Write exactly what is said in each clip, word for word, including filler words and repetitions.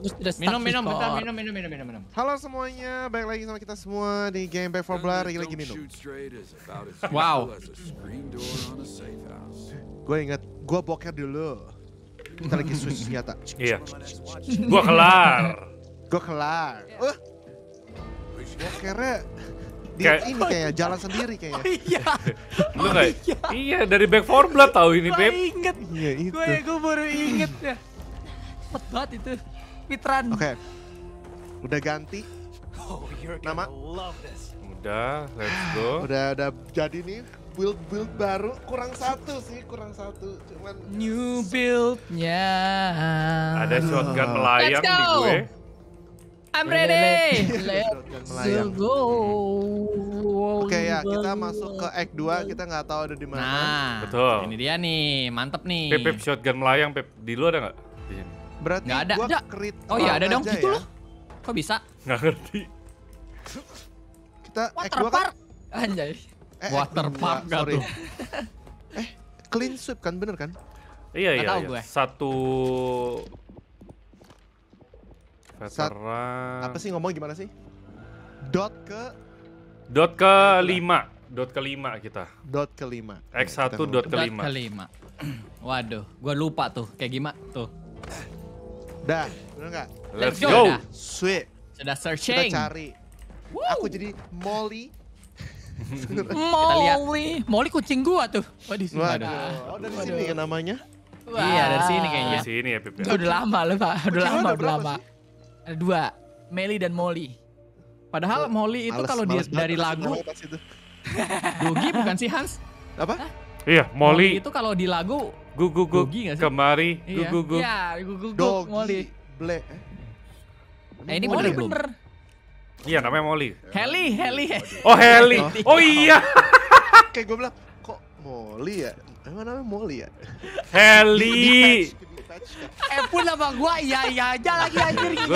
Aku sudah stuck. Minum, minum, bentar, minum, minum, minum, minum, minum. Halo semuanya, balik lagi sama kita semua di game Back four Blood, lagi lagi minum. Wow. Gue inget, gue boker dulu. Kita lagi switch senjata. Iya. Gue kelar. Gue kelar. Uh. Bokernya dia ini kayak jalan sendiri kayaknya. Oh, iya. Lu oh, kayak, iya. iya dari Back four Blood tahu ini, Pip. Gue inget. Iya itu. Gue gue baru inget ya. Cepet banget itu. Pitran. Oke. Okay. Udah ganti. Nama. Udah, let's go. Udah udah jadi nih build build baru kurang satu sih, kurang satu. Cuman new build-nya. Ada shotgun melayang di gue. I'm ready. Let's go. Oke okay, ya, kita masuk ke act dua, kita nggak tahu ada di mana. Nah, betul. Ini dia nih, mantep nih. Pip, pip shotgun melayang, Pip. Di lu ada nggak? Berarti nggak ada. Gua crit. Oh iya ada dong gitu ya? Loh. Kok bisa? Nggak ngerti. Kita act dua kan? Anjay. Eh, waterpark nggak tuh? Eh, clean sweep kan bener kan? Iya iya. Tahu iya. Gue. Satu. Veteran. Apa sih ngomong gimana sih? Dot ke Dot ke lima Dot ke lima kita Dot ke lima X satu dot ke lima. Waduh, gua lupa tuh kayak gimana tuh. Dah, bener gak? Let's go. Sweet. Sudah searching. Kita cari. Aku jadi Molly. Molly Molly kucing gua tuh. Waduh, oh dari sini kan namanya? Iya dari sini kayaknya. Dari sini ya Pip. Udah lama loh Pak, udah lama, udah lama ada dua, Melly dan Molly. Padahal oh, Molly itu kalau dia dari lagu Gogi bukan sih Hans? Apa? Hah? Iya, Molly. Molly itu kalau di lagu Gugu Gugu Gogi gak sih? Kemari Gugu Gugu. Iya, Gugu Gugu Molly. Black. Eh ini Molly bener. Iya, namanya Molly. Heli, Heli. Oh, Heli. Oh iya. Kayak gue bilang kok Molly ya? Emang namanya Molly ya? Heli. Eh pun sama gua iya iya aja lagi anjir gitu.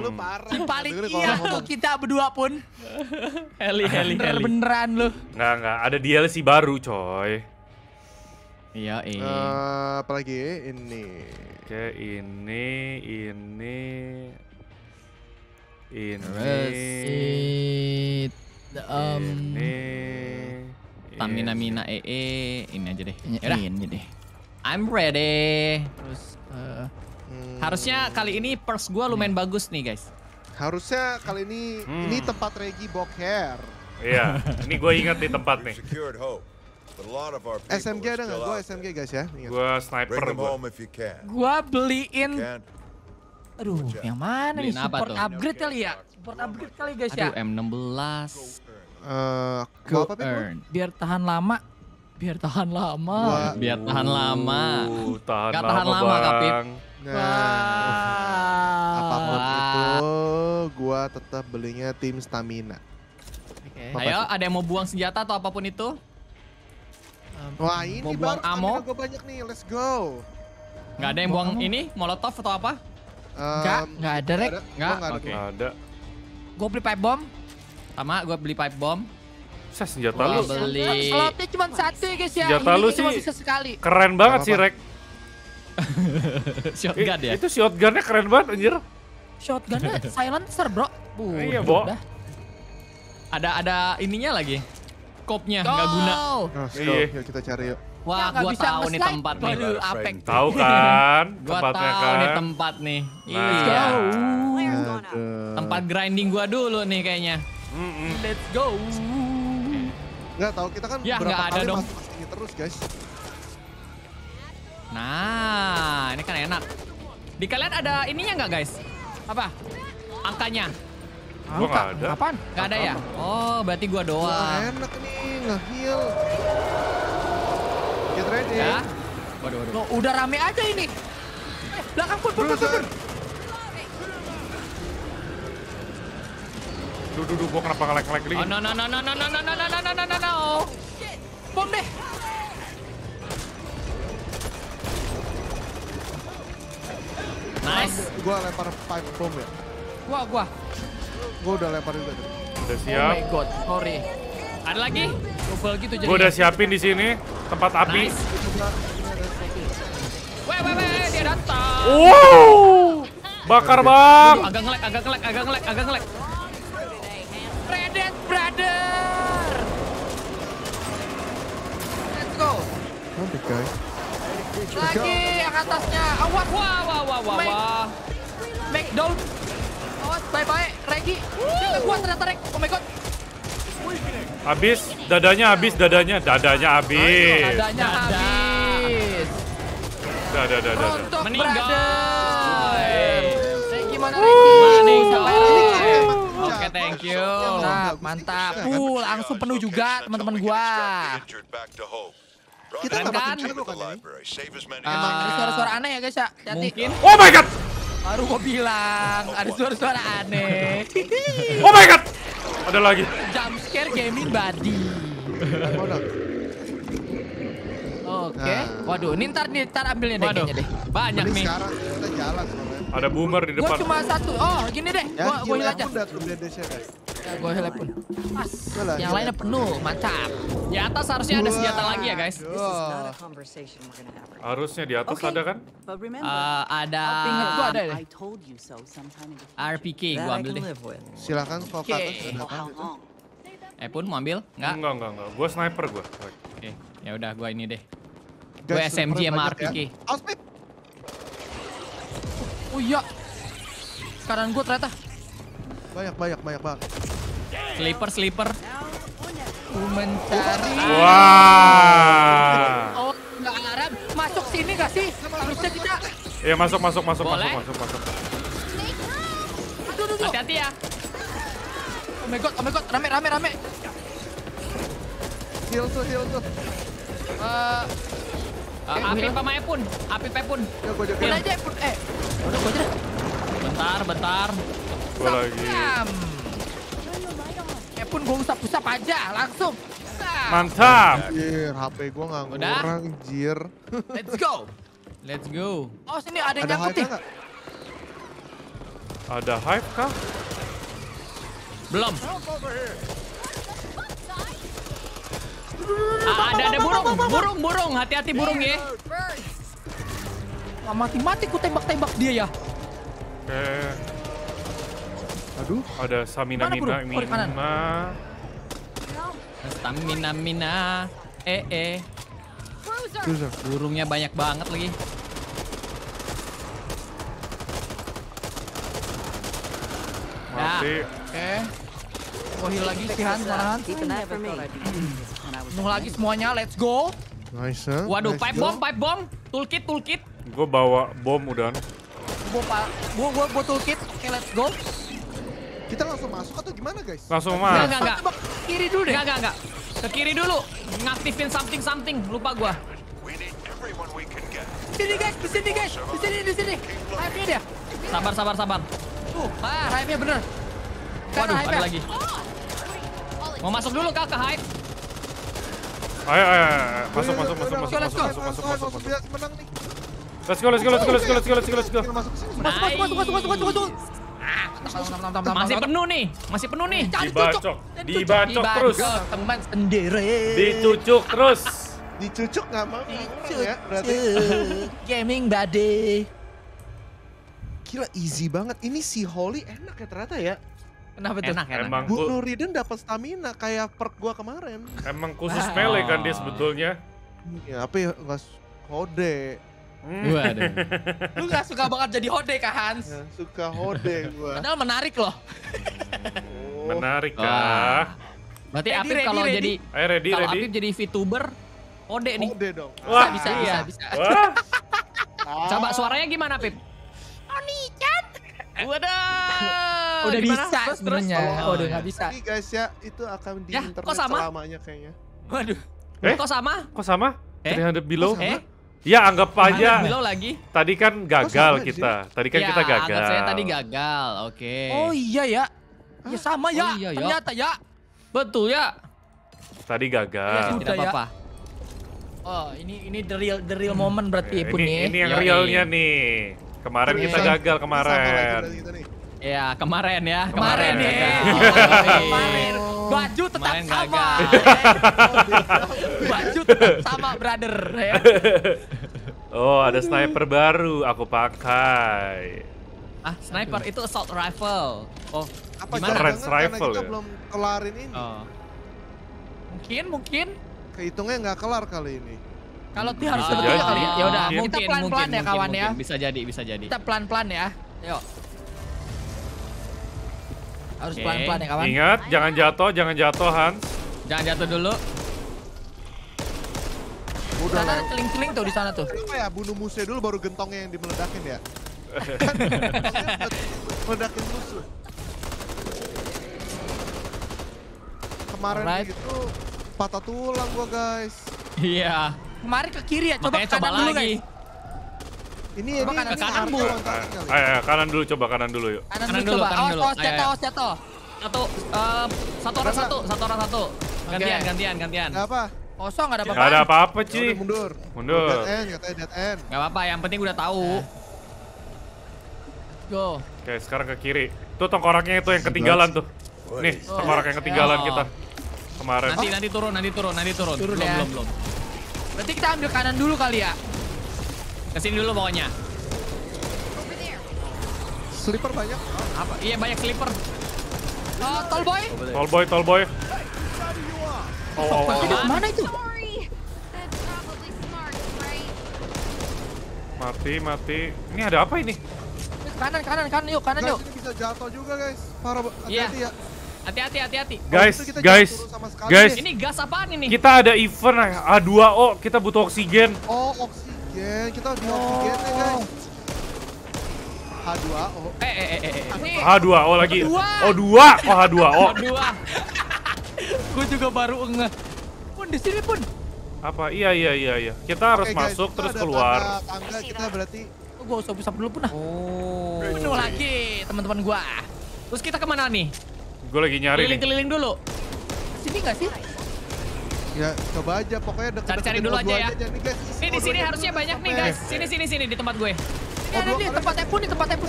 Lu parah. Si paling iya tuh kita berdua pun. Heli Heli Heli. Beneran lu. Enggak enggak ada D L C baru coy. Iya eh. Apalagi ini. Oke ini ini ini ini Tamina Mina ee ini aja deh. Ini deh. I'm ready. Terus uh, hmm. harusnya kali ini purse gua lumayan hmm. bagus nih guys. Harusnya kali ini hmm. ini tempat Regi boker. Iya, ini gue ingat nih tempat nih. S M G ada nggak? Gue S M G guys ya. Ingat. Gua sniper gua. Gua beliin. Aduh, yang mana nih? Support tuh? Upgrade kali ya? Support upgrade kali guys ya. Aduh, M enam belas. Uh, go go earn. Biar tahan lama. Biar tahan lama, Wah. biar tahan lama, uh, tahan gak tahan lama, lama Kapip. Nah, Wah. apapun itu, gua tetap belinya tim stamina. Okay. Ayo, ada yang mau buang senjata atau apapun itu? Wah ini mau buang ammo? Gua banyak nih, let's go. Gak ada yang buang, buang ini, molotov atau apa? Um, gak, gak ada rek, gak. Oke. Ada. Gua beli pipe bomb, sama gua beli pipe bomb. Saya senjata lu. Slotnya cuma satu ya guys ya. Senjata lu sih keren banget sih Rek. Shotgun ya? Itu shotgunnya keren banget anjir. Shotgunnya silencer bro. Iya bo. Ada ada ininya lagi. Kopnya nggak guna. Iya kita cari yuk. Wah gua tahu nih tempat nih. Apik tahu kan? Tempatnya kan. Gua tahu nih tempat nih. Iya. Tempat grinding gua dulu nih kayaknya. Let's go. Nggak tahu kita kan ya, berapa kali masuk sini terus guys. Nah ini kan enak. Di kalian ada ininya nggak guys? Apa? Angkanya? Angka? Gua nggak ada. Apaan? Nggak ada ya? Oh berarti gua doang. Wah, enak nih nge-heal. Get ready. Ya. Waduh waduh. Loh, udah rame aja ini. Eh, belakang pun pun pun pun. Duh, duh, duh, gua kenapa ngelek-ngelek gini? Oh, no, no, no, no, no, no, no, no, no, no, no, no, no, bom deh! Nice! Gua lempar pipe bomb ya? Gua, gua. Gua udah lemparin tadi. Udah siap. Oh my god, sorry. Ada lagi? Double gitu jadi. Gua udah siapin di sini tempat api. Nice. Weh, weh, weh, dia datang! Wow! Bakar bang. Agak ngelag, agak ngelag, agak ngelag, agak ngelag. Predet brother. Let's go. Nanti guys. Lagi yang atasnya. Awas, wah, wah, wah, wah, wah. Make down. Awas, bye bye, Regi. Dia kuat ternyata Reg. Oh my god. Habis, dadanya habis, dadanya, dadanya habis. Dadanya habis. Dadah, dadah, dadah. Meninggal. Gimana lagi? Oke, thank you. Mantap, mantap. Full, langsung penuh juga teman-teman gua. Kita kan? Ada suara-suara aneh ya guys ya. Mungkin. Oh my god. Baru gua bilang ada suara-suara aneh. Oh my god. Ada lagi. Jump scare gaming body. Oke. Okay. Nah. Waduh, ini ntar, nih, ntar ambilnya deh. Waduh. Kayaknya deh. Banyak nih. Sekarang kita jalan sebenarnya. Ada boomer di depan. Gua cuma satu. Oh, gini deh. Ya, gua gua heal aja. Ya, gua heal pun. Pas. Yang gila. Lainnya penuh, mantap. Di atas harusnya ada senjata lagi ya, guys. Oh. Harusnya di atas okay. Ada kan? Uh, ada. Gua ada deh. R P K gua ambil deh. Silakan ke atas silakan. Eh pun mau ambil? Enggak. Enggak, enggak, enggak. Gua sniper gua. Oke. Okay. Ya udah gua ini deh. Gue S M G sama R P G. Awas Pip. Oh iya. Sekarang gue ternyata banyak banyak banyak banget. Sleeper sleeper. Ku mencari. Wah. Oh nggak alarm. Masuk sini nggak sih? Harusnya kita. Iya masuk masuk masuk masuk masuk masuk. Hati-hati ya. Oh my god oh my god rame rame rame. Heal tuh heal tuh. Uh, uh, Apip sama Epun, Apip Epun. Ya, gua jokin aja Epun. Eh, udah gua aja. Bentar, bentar. Gua lagi. Epun gua usap-usap aja langsung. Mantap. Anjir, H P gua enggak ngurang, anjir. Let's go. Let's go. Oh, sini ada yang putih. Ada hype kah? Belum. Ah, ada ada burung, burung, burung, hati-hati burung ya. Nggak mati-mati ku tembak-tembak dia ya. Eh. Aduh, ada stamina mina mina. Stamina mina. Eh eh. Burungnya banyak banget lagi. Mati. Oke. Oh heal lagi si Hans, penuh lagi semuanya, let's go. Nice. Huh? Waduh, nice pipe bomb, pipe bomb, toolkit, toolkit. Gue bawa bom udah. Gue gue gue gue toolkit, oke okay, let's go. Kita langsung masuk atau gimana guys? Langsung masuk. Enggak enggak enggak. Kiri dulu deh. Enggak enggak enggak. Ke kiri dulu. Ngaktifin something something, lupa gue. Sini guys, di sini guys, di sini di sini. Hype-nya dia. Sabar sabar sabar. Uh, ah, hype-nya bener. Waduh, ada, ada lagi. Mau masuk dulu kak ke hype. Ayo, ayo, ayo, masuk, masuk, masuk, masuk, masuk, masuk, masuk, masuk, masuk, menang nih. Let's go, let's go, let's go, let's go, let's go, let's go, let's go. Masuk, masuk, masuk, masuk, masuk, masuk. Masih penuh nih, masih penuh nih. Dibacok, dibacok terus. Teman sendiri. Dicucuk terus. Dicucuk nggak mau? Dicucuk. Gaming body. Gila, easy banget. Ini si Holly enak ya ternyata ya. Kenapa tuh? Enak, enak. Bu Nuriden dapat stamina kayak perk gua kemarin. Emang khusus ah. melee kan dia sebetulnya? Ya, apa ya? Gak hode. Gua ada. Lu gak suka banget jadi hode kah Hans? Ya, suka hode gua. Padahal menarik loh. Oh. Menarik kah? Berarti ready, Apip kalau jadi Ayo, ready, kalau ready. Apip jadi VTuber, hode nih. Hode dong. Wah, bisa, bisa, iya. bisa. Wah. Coba suaranya gimana Apip? Oni-chan. Waduh. Udah bisa sebenarnya. Oh, udah nggak bisa. Ini guys ya, itu akan di ya, internet selamanya kayaknya. Waduh. Eh? Kok sama? Kok sama? Eh? three hundred below. Kok sama? Eh? Ya anggap aja. Lagi. Tadi kan gagal kita. Aja? Tadi kan ya, kita gagal. Anggap saya tadi gagal. Oke. Okay. Oh iya ya. Ya sama ya. Oh, iya, ya. Ternyata ya. Betul ya. Tadi gagal. Ya, tidak apa-apa. Ya. Oh, ini ini the real the real hmm. moment berarti ya, Pun nih. Ini yang Yoi. realnya nih. Kemarin Yoi. kita gagal kemarin. Ya, kemarin ya. Kemarin nih. Kemarin. Baju tetap sama. Baju tetap sama, brother. Oh, ada sniper baru. Aku pakai. Ah, sniper itu assault rifle. Oh, apa gimana? Rifle ya? Belum kelarin ini. Oh. Mungkin, mungkin. Kehitungnya nggak kelar kali ini. Kalau tuh harus sebetulnya kali ya. Yaudah, mungkin, mungkin, kita pelan-pelan ya kawan ya. Bisa jadi, bisa jadi. Kita pelan-pelan ya. Yuk. Harus pelan-pelan ya kawan. Ingat, jangan jatuh, jangan jatuh Hans. Jangan jatuh dulu. Udah sana celing-celing tuh di sana tuh. Apa ya, bunuh musuh dulu baru gentongnya yang dimeledakin ya. Meledakin musuh. Kemarin right. Itu patah tulang gua guys. Iya. Kemarin ke kiri ya, coba, coba dulu lagi. Guys. Ini ini ke kanan, kanan bu. Ayo kanan dulu, coba kanan dulu yuk. Kanan, kanan dulu, coba. Kanan dulu. Awas jatuh, awas jatuh. Satu, uh, satu orang satu, satu orang satu. Gantian, okay. gantian, gantian. Gak apa? Kosong, gak ada apa-apa. Gak ada apa-apa, Ci. Udah mundur. Mundur. Dead end, katanya dead end. Gak apa-apa, yang penting udah tahu. Go. Oke, sekarang ke kiri. Tuh tengkoraknya itu yang ketinggalan tuh. Nih, tengkorak yang ketinggalan kita. Kemarin. Nanti, nanti turun, nanti turun, nanti turun. Turun, belum, belum, belum. Berarti kita ambil kanan dulu kali ya? Kesini dulu pokoknya. Sliper banyak? Apa? Iya, banyak sliper. Uh, tall boy? Tall boy, tall boy. Oh, oh, oh. Itu mana itu? Mati, mati. Ini ada apa ini? Kanan, kanan, kanan yuk, kanan guys, yuk. Ini bisa jatuh juga guys. Parah, hati-hati ya. Hati-hati, hati-hati. Guys, oh, guys, guys. Nih. Ini gas apaan ini? Kita ada event A dua O, kita butuh oksigen. Oh, oksigen. Kita butuh oh. oksigen ya guys. H dua O. Eh, eh, eh, eh. H dua O lagi. O dua. Oh, H dua O. O dua. Gue juga baru ngeh. Pun di sini pun. Apa? Iya iya iya iya. Kita harus okay, guys, masuk kita terus keluar. Tangga kita berarti. Oh, gue usah bisa dulu pun lah. Oh. Penuh lagi teman-teman gue. Terus kita kemana nih? Gue lagi nyari. Keliling-keliling dulu. Sini nggak sih? Ya coba aja. Pokoknya deket-deket. Cari-cari dulu aja ya. Aja, nih, ini di sini harusnya banyak nih guys. Sini sini sini di tempat gue. Ini ada di tempatnya pun di tempatnya pun.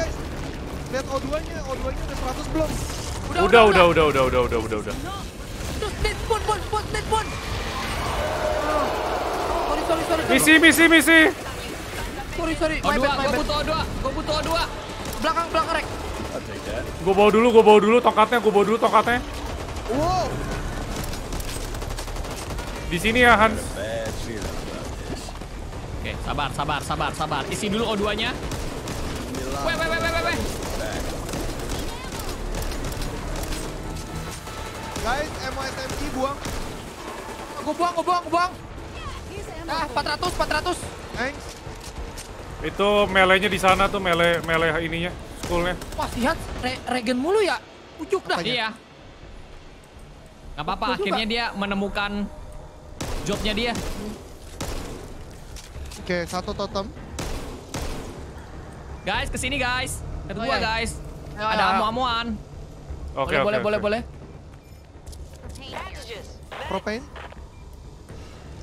Lihat O dua-nya, O dua-nya udah seratus belum? Udah udah udah udah udah udah udah udah. Pun, pun, pun, pun. Sorry, sorry, sorry. Misi, misi, misi. Sorry, sorry. O dua, gue butuh O dua. Gue butuh O dua. Belakang, belakang, rek. Gue bawa dulu, gue bawa dulu tongkatnya, gue bawa dulu tongkatnya. Wow. Di sini ya, Hans. Oke, sabar, sabar, sabar, sabar. Isi dulu O dua-nya. Weh, weh, weh, weh, weh. Guys, M O S M G buang. Gue buang, gue buang, gue buang. Ah, empat ratus, empat ratus. Thanks. Itu melee-nya di sana tuh, melee melee ininya, school-nya. Wah, lihat re regen mulu ya. Ujuk dah. Iya. Gak apa-apa, akhirnya dia menemukan jobnya dia. Oke, satu totem. Guys, kesini guys. Kedua oh, guys. Ya. Ada amu-amuan. Oke, okay, boleh, okay, boleh, okay. boleh. Propane?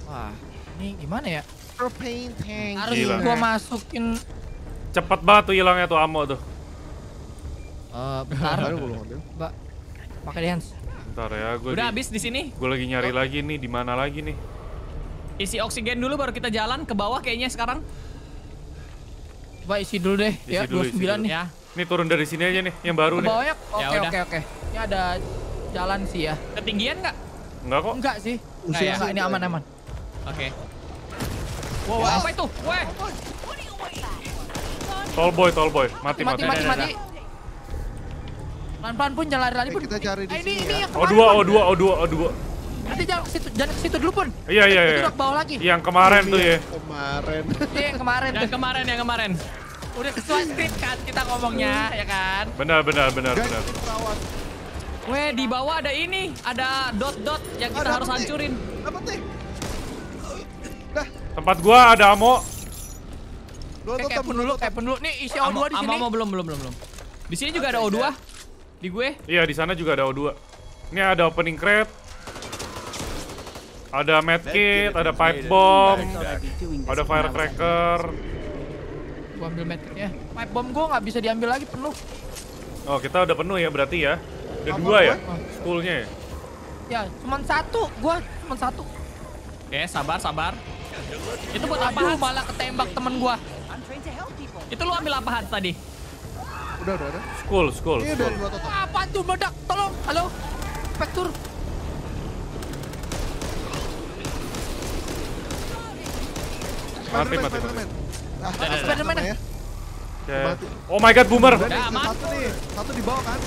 Wah, ini gimana ya? Propane tank. Harus gua masukin. Cepet banget tuh hilangnya tuh ammo tuh. Eh, bentar. Mbak, pakai deh Hans. Bentar ya, gua. Udah habis di sini. Gua lagi nyari lagi nih, di mana lagi nih? Isi oksigen dulu baru kita jalan ke bawah kayaknya sekarang. Coba isi dulu deh, isi ya dulu, dua puluh sembilan nih. Ya. Nih turun dari sini aja nih, yang baru nih. Bawahnya. Oke, oke, oke. Ini ada jalan sih ya. Ketinggian nggak? Enggak kok. Enggak sih. Enggak ya. Enggak, ini aman-aman. Oke. Okay. Wow, wow, apa itu? Weh. Tall boy, tall boy. Mati, mati, mati. mati, mati. Pelan-pelan pun jalan lari pun. Kita cari di eh, sini. Ini, ya. ini O dua, O dua, O dua, O dua. Nanti jangan ke situ, jangan ke situ dulu pun. Iya, iya, iya. Ke bawah lagi. Yang kemarin tuh ya. Kemarin. Iya, yang kemarin. Yang kemarin, yang kemarin. Udah sesuai script kan kita ngomongnya, ya kan? Benar, benar, benar, benar. Weh, di bawah ada ini, ada dot-dot yang kita ada harus peti. hancurin. Nih? Nah. Tempat gua ada ammo. Kayak pun dulu, kayak pun dulu. Nih isi O dua di sini. Ammo belum, belum, belum, belum. Di sini juga ada O dua. Di gue. Iya, di sana juga ada O dua. Ini ada opening crate. Ada medkit, ada pipe bomb. Ada firecracker. Gua ambil medkit ya. Pipe bomb gua nggak bisa diambil lagi, penuh. Oh, kita udah penuh ya berarti ya. Ada dua ya? Schoolnya ya? Ya, cuman satu. Gua cuman satu. Oke, sabar, sabar. Itu buat apaan? Malah ketembak temen gua. Itu lu ambil apaan tadi? Udah, udah, udah. School, school. Iya, udah dua total. Apa tuh meledak? Tolong. Halo. Spektur. Mati, mati, mati. Nah, Spiderman ya. Mati. Oh my god, boomer. Ya, satu nih. Satu di bawah kan.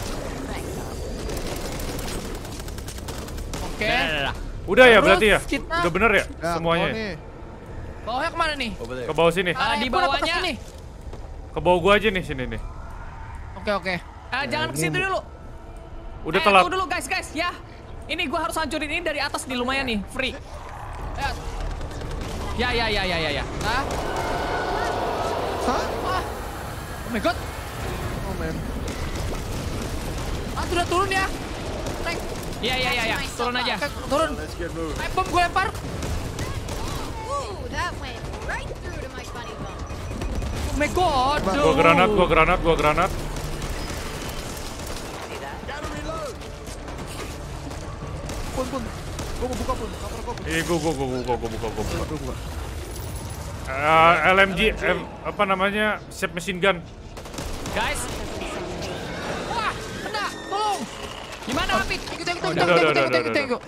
Oke. Okay. Nah, udah ya berarti ya? Kita... Udah bener ya? Nah, semuanya. Bawah bawahnya kemana nih? Ke bawah sini. Uh, di bawahnya. Ke bawah gua aja nih sini nih. Oke oke. Uh, jangan ke situ dulu. Udah eh, telat. Tunggu dulu guys guys ya. Ini gua harus hancurin ini dari atas nih lumayan nih free. Ya ya ya ya ya ya. Hah? Hah? Oh my god. Oh man. Ah sudah turun ya. Tank. Iya iya iya ya. Turun aja. Turun. Ayo bom gue lempar. Oh my god. Gua granat, gua granat, gua granat. Pun pun. Gua buka pun. Kamera gua. Eh gua gua gua gua gua buka gua buka. Eh L M G apa namanya? Shape machine gun. Guys. Wah, kena. Tolong. Gimana Apip? Ikut ikut ikut ikut ikut ikut.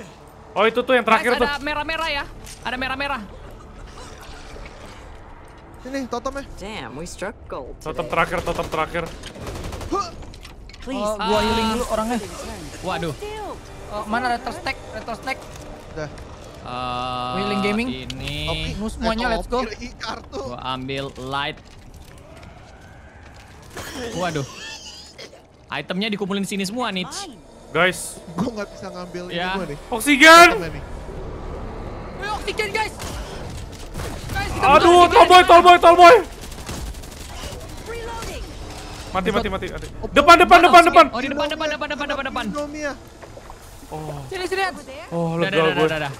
Oh itu tuh yang terakhir tuh. Ada merah-merah ya. Ada merah-merah. Ini totemnya. Damn, we struck gold. Totem terakhir, totem terakhir. Please, gua healing dulu orangnya. Waduh. Oh, mana Retro Stack? Retro Stack? Udah. Uh, Wheeling Gaming. Ini. Oke, semuanya let's go. Gua ambil light. Waduh. Itemnya dikumpulin sini semua nih. Guys, gua nggak bisa ngambil yeah. ini gua nih. Oksigen. Wih, oksigen guys. Guys kita aduh, tolboy, tolboy, tolboy. Mati, mati, mati, mati. Depan, depan, depan, depan. Oh, di depan, depan, depan, depan, depan, depan. Oh. Sini sini. Oh, udah, udah, udah, udah.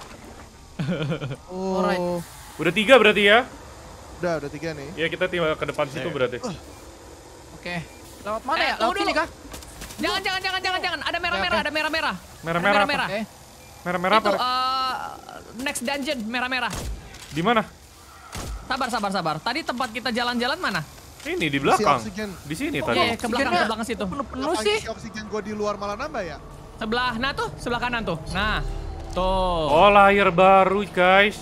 Oh. Alright. Udah tiga berarti ya? Udah, udah tiga nih. Iya, kita tinggal ke depan situ berarti. Oke. Okay. Lewat mana eh, ya? Lewat sini kah? Jangan, jangan, jangan, jangan, jangan. Ada merah-merah, okay. ada merah-merah. Merah-merah. Merah-merah. Okay. Merah-merah apa? Uh, next dungeon merah-merah. Di mana? Sabar, sabar, sabar. Tadi tempat kita jalan-jalan mana? Ini di belakang. Di sini tadi. Iya, ke belakang, ke belakang situ. Penuh sih. Oksigen gua di luar malah nambah ya? Sebelah, nah tuh, sebelah kanan tuh. Nah, tuh. Oh, layar baru, guys.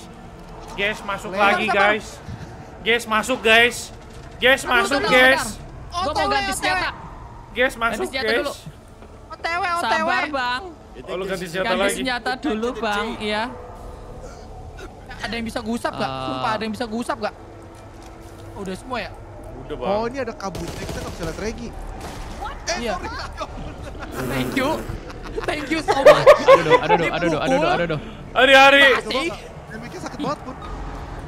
Guys, masuk layar lagi, sabar. guys. Guys, masuk, guys. Guys, aduh, masuk, aduh, guys. Aduh, gua mau ganti senjata. Guys, masuk, guys. O T W, O T W. Sabar, Bang. Oh, lu ganti senjata lagi. Ganti senjata dulu, Bang, iya. Ada yang bisa gusap gak? Uh. Sumpah, ada yang bisa gusap gak? Oh, udah semua ya? Udah, Bang. Oh, ini ada kabutnya, kita gak bisa lihat Regi. Eh, iya. Thank you. Thank you so much. Aduh, aduh, aduh, aduh, aduh, aduh. Hari-hari. Demiknya sakit banget pun.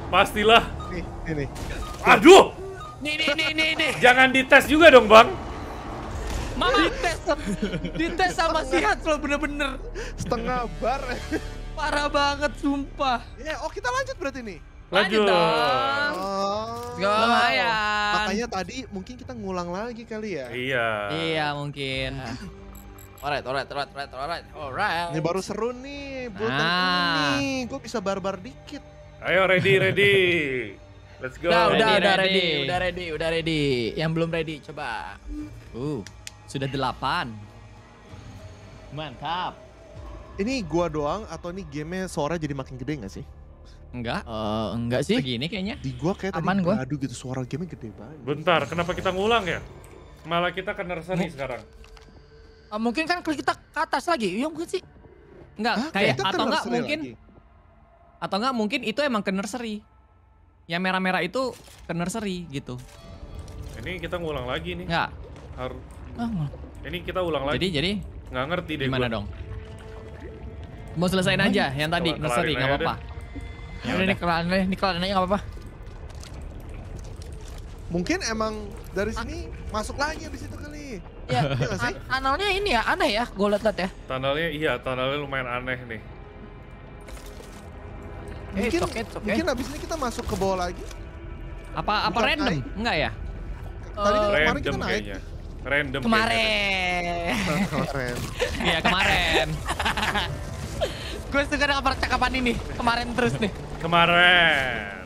Pastilah. Nih, ini. Aduh. Nih, nih, nih, nih, nih. Jangan dites juga dong, Bang. Mama dites, dites sama si Hans loh, bener-bener setengah bar. Parah banget, sumpah. Ya, oh kita lanjut berarti nih. Lanjut. Lumayan. Makanya tadi mungkin kita ngulang lagi kali ya. Iya. Iya mungkin. Alright, alright, alright, alright, alright, alright. Ini baru seru nih, buat ah. ini. Gue bisa barbar dikit. Ayo, ready, ready. Let's go. Nah, udah, ready, udah ready. ready, udah ready, udah ready. Yang belum ready, coba. Uh, sudah delapan. Mantap. Ini gua doang atau ini gamenya suara jadi makin gede nggak sih? Enggak, uh, enggak sih. Begini kayaknya. Di gua kayak aman tadi. Aduh gitu, suara gamenya gede banget. Bentar, kenapa kita ngulang ya? Malah kita ke nursery nih sekarang. Uh, mungkin kan kita ke atas lagi, iya mungkin sih. Enggak, Hah, kayak atau enggak mungkin lagi. Atau enggak mungkin itu emang ke nursery. Yang merah-merah itu ke nursery gitu. Ini kita ngulang lagi nih. Enggak. Harus. Oh. Ini kita ulang lagi. Jadi jadi enggak ngerti deh gimana gua. dong. Mau selesain oh, aja yang tadi nursery enggak apa-apa. Ya ini kelar nih, ini kelar enggak apa-apa. Mungkin emang dari sini ah. masuk lagi habis itu kali. Ya, tunnelnya ini ya aneh ya, gue liat-liat ya. Tunnelnya iya, tunnelnya lumayan aneh nih. Mungkin, it's okay, it's okay. mungkin abis ini kita masuk ke bawah lagi. Apa, apa Bukan random? Naik. Enggak ya? Tadi kan uh, kemarin kita naik. Kayaknya. Random. Kemarin. Kemarin. Iya kemarin. Gue suka dengan percakapan ini. Kemarin terus nih. Kemarin.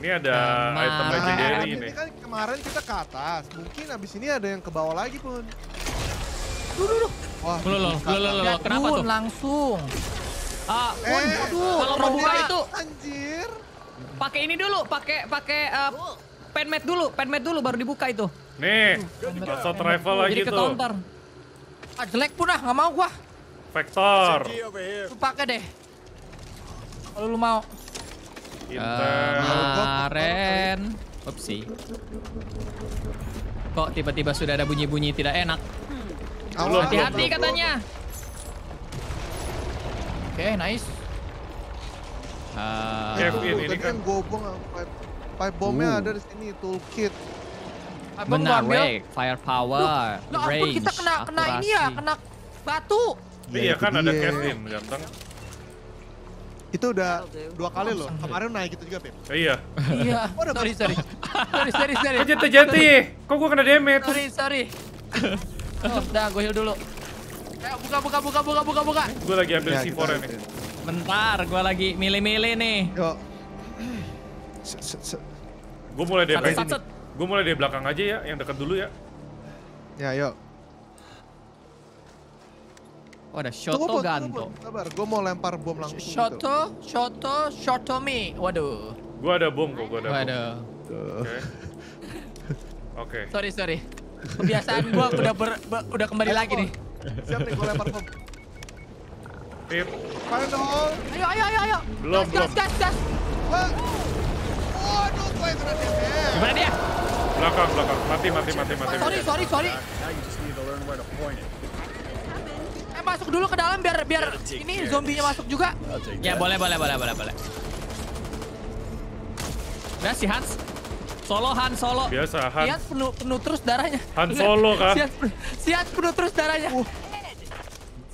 Ini ada Kemar. item legendary ini. Ini kan kemarin kita ke atas, mungkin abis ini ada yang ke bawah lagi pun. Duh, duh, duh. Wah, loh, loh, loh, kenapa tuh? Langsung. Ah, uh, eh, kalau mau buka itu, anjir. Pakai ini dulu, pakai pakai uh, penmet dulu, penmet dulu baru dibuka itu. Nih, masa travel lagi tuh. Jadi ke counter. Ah, jelek pun ah, nggak mau gua. Vektor. Lu pakai deh. Kalau lu mau. Kemarin, uh, upsi. Kok tiba-tiba sudah ada bunyi-bunyi tidak enak? Hati-hati katanya. Oke, okay, nice. Uh, Kevin, ini kan gobong, pipe, pipe bomnya uh. ada di sini, toolkit. Menarik, firepower, loh, range, ampun, kita kena, kena ini ya, kena batu. Iya kan ada Kevin, ganteng. Itu udah dua kali loh, kemarin naik gitu juga, Pip. Iya. Iya. Oh, udah sorry, sorry. sorry, sorry, sorry. Jatuh-jatuh. Kok gua kena damage? Sorry, sorry. Oh, udah, gua heal dulu. Ayo, buka, buka, buka, buka, buka, buka. Gua lagi ambil ya, C four nih. Bentar, gua lagi milih-milih nih. Yo. Gua mulai dari belakang. Gua mulai dari belakang aja ya, yang dekat dulu ya. Ya, yuk. Oh, ada Shoto Ganto. Sabar, gue mau lempar bom langsung. Shoto, gitu. Shoto, Shoto me. Waduh. Gue ada bom kok, gue ada Waduh. bom. Oke. Okay. Okay. Sorry, sorry. Kebiasaan gue udah ber, ber, udah kembali lagi nih. Siap nih, gue lempar bom. Pip. Ayo, ayo, ayo, ayo. Belum, gas, belum. Gas, gas, gas. Waduh, gue yang kena D P. Gimana dia? Belakang, belakang. Mati, mati, mati, mati. Sorry, sorry, sorry. Masuk dulu ke dalam biar biar ini zombinya masuk juga. Ya boleh boleh boleh boleh boleh. Nah si Hans solo Han solo. Biasa Han. Sihat penuh penuh terus darahnya. Han solo kan. Sihat penuh, sihat penuh terus darahnya. Uh.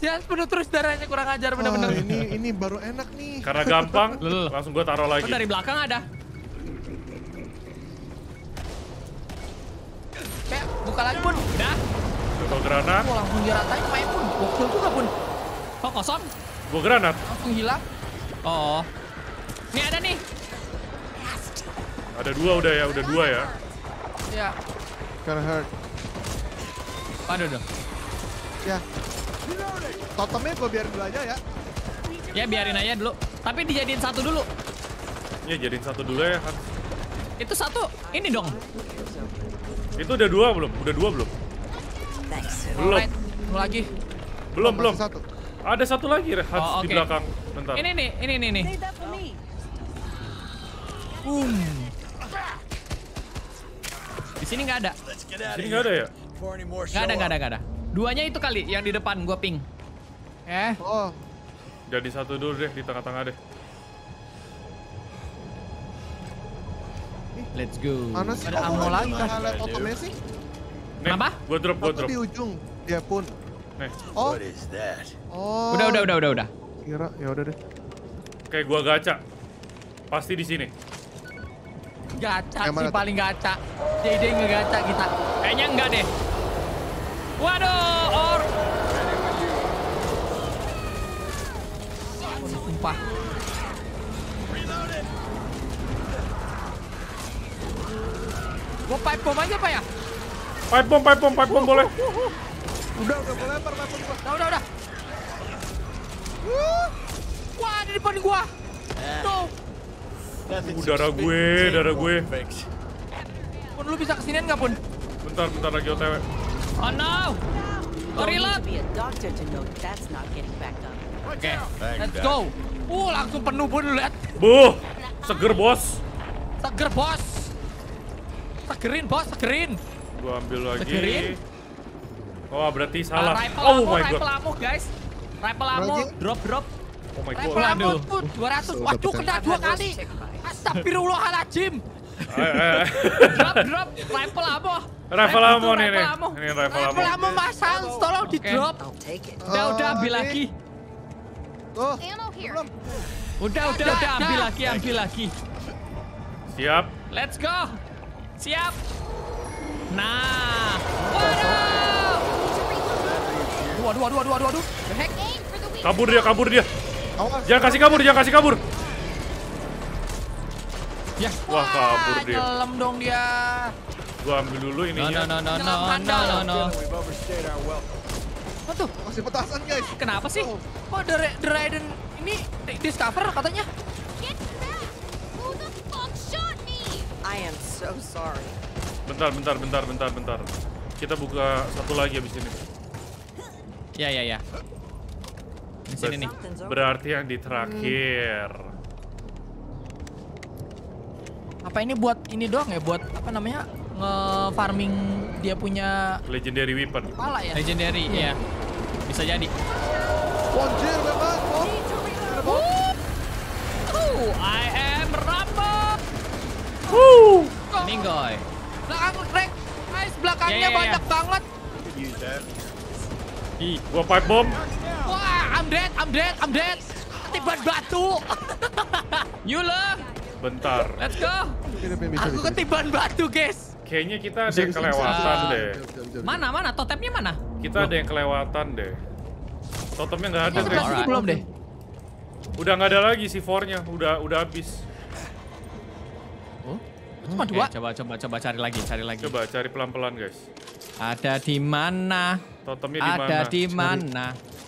Sihat penuh terus darahnya kurang ajar bener-bener. Oh, ini ini baru enak nih. Karena gampang langsung gue taruh lagi. Dari belakang ada. Kayak buka lagi pun. Udah. Gua granat. Gua langsung diratain main pun. Gua kill juga pun. Kok kosong? Gua granat. Langsung hilang. Oh. Ini ada nih. Ada dua udah ya, udah dua ya. Iya. Gonna hurt. Aduh dong. Ya. Totemnya gua biarin dulu aja ya. Ya biarin aja dulu. Tapi dijadiin satu dulu. Ya jadiin satu dulu ya. Itu satu. Ini dong. Itu udah dua belum? Udah dua belum? Belum. Belum lagi. Belum, belum. Satu. Ada satu lagi Hans oh, okay. di belakang. Bentar. Ini nih, ini nih nih. Um. Di sini nggak ada. Di sini nggak ada ya? Nggak ada, nggak ada, nggak ada. Duanya itu kali yang di depan gua ping. Eh. Oh. Jadi satu dulu deh di tengah-tengah deh. Let's go. Mana sih? Ada ammo lagi kan? Nih, kenapa? Gua drop, gua drop. Di ujung, dia pun. Nih. Oh. Oh. Udah, udah, udah, udah, udah. Kira, ya udah deh. Oke, gua gacha. Pasti di sini. Gacha sih paling gacha. Jadi ngegacha kita. Kayaknya enggak deh. Waduh, or. Oh, sumpah. Gua pipe bomb aja apa ya? Pipe bomb, pipe bomb, pipe bomb boleh. Udah, udah boleh lempar pipe bomb. Udah, udah, udah. Wah, di depan gua. Tuh. Uh, darah gue, darah gue. Pun lu bisa kesinian nggak pun? Bentar, bentar lagi O T W. Oh no. Reload. Oke, let's go. Uh, langsung penuh pun lihat. Buh, seger bos. Seger bos. Segerin bos, segerin. Gua ambil lagi. Segerin. Oh, berarti salah. Uh, rifle oh ammo, my rifle god. Ammo, guys. Rifle ammo, drop drop. Oh my rifle god. Rifle ammo pun dua ratus. Waduh, kena dua kali. Astagfirullahaladzim. Drop drop rifle ammo. Rifle ammo nih nih. Ini rifle ammo. Rifle ammo Mas Hans, tolong di-drop. Udah, udah ambil lagi. Oh. Udah, udah, udah ambil lagi, ambil lagi. Siap. Let's go. Siap. Nah, waduh, waduh, waduh, waduh, waduh, waduh, kabur dia, kabur dia, jangan kasih kabur, jangan kasih kabur, Ya. Wah, kabur dia. Nyelam dong dia. Gua ambil dulu ininya. No, no, no, no, no, no, no. Apa tuh? Masih petasan, guys. Kenapa sih? Kok The Raiden ini discover katanya? I am so sorry. Bentar, bentar, bentar, bentar, bentar. Kita buka satu lagi abis ini. Ya, ya, ya. Di sini nih. Berarti yang di terakhir. Hmm. Apa ini buat ini doang ya? Buat apa namanya? Nge-farming dia punya... Legendary weapon. Kepala ya? Legendary, iya. Bisa jadi. Bonjir, bebas, bom. Oh, I am Rambo. Wuh. Minggoy. Belakang, Rek. Guys, belakangnya yeah, yeah, banyak yeah. banget. Ih, gua pipe bomb. Wah, I'm dead, I'm dead, I'm dead. Ketiban batu. Yula. Bentar. Let's go. Aku ketiban batu, guys. Kayaknya kita ada yang kelewatan uh, deh. Mana, mana? Totemnya mana? Kita Loh. ada yang kelewatan deh. Totemnya nggak ada. Kita right. belum deh. Udah nggak ada lagi si fornya. Udah, udah habis. Cuma okay, dua. Coba coba coba cari lagi, cari lagi. Coba cari pelan-pelan, guys. Ada di mana? Totemnya di mana? Ada di mana?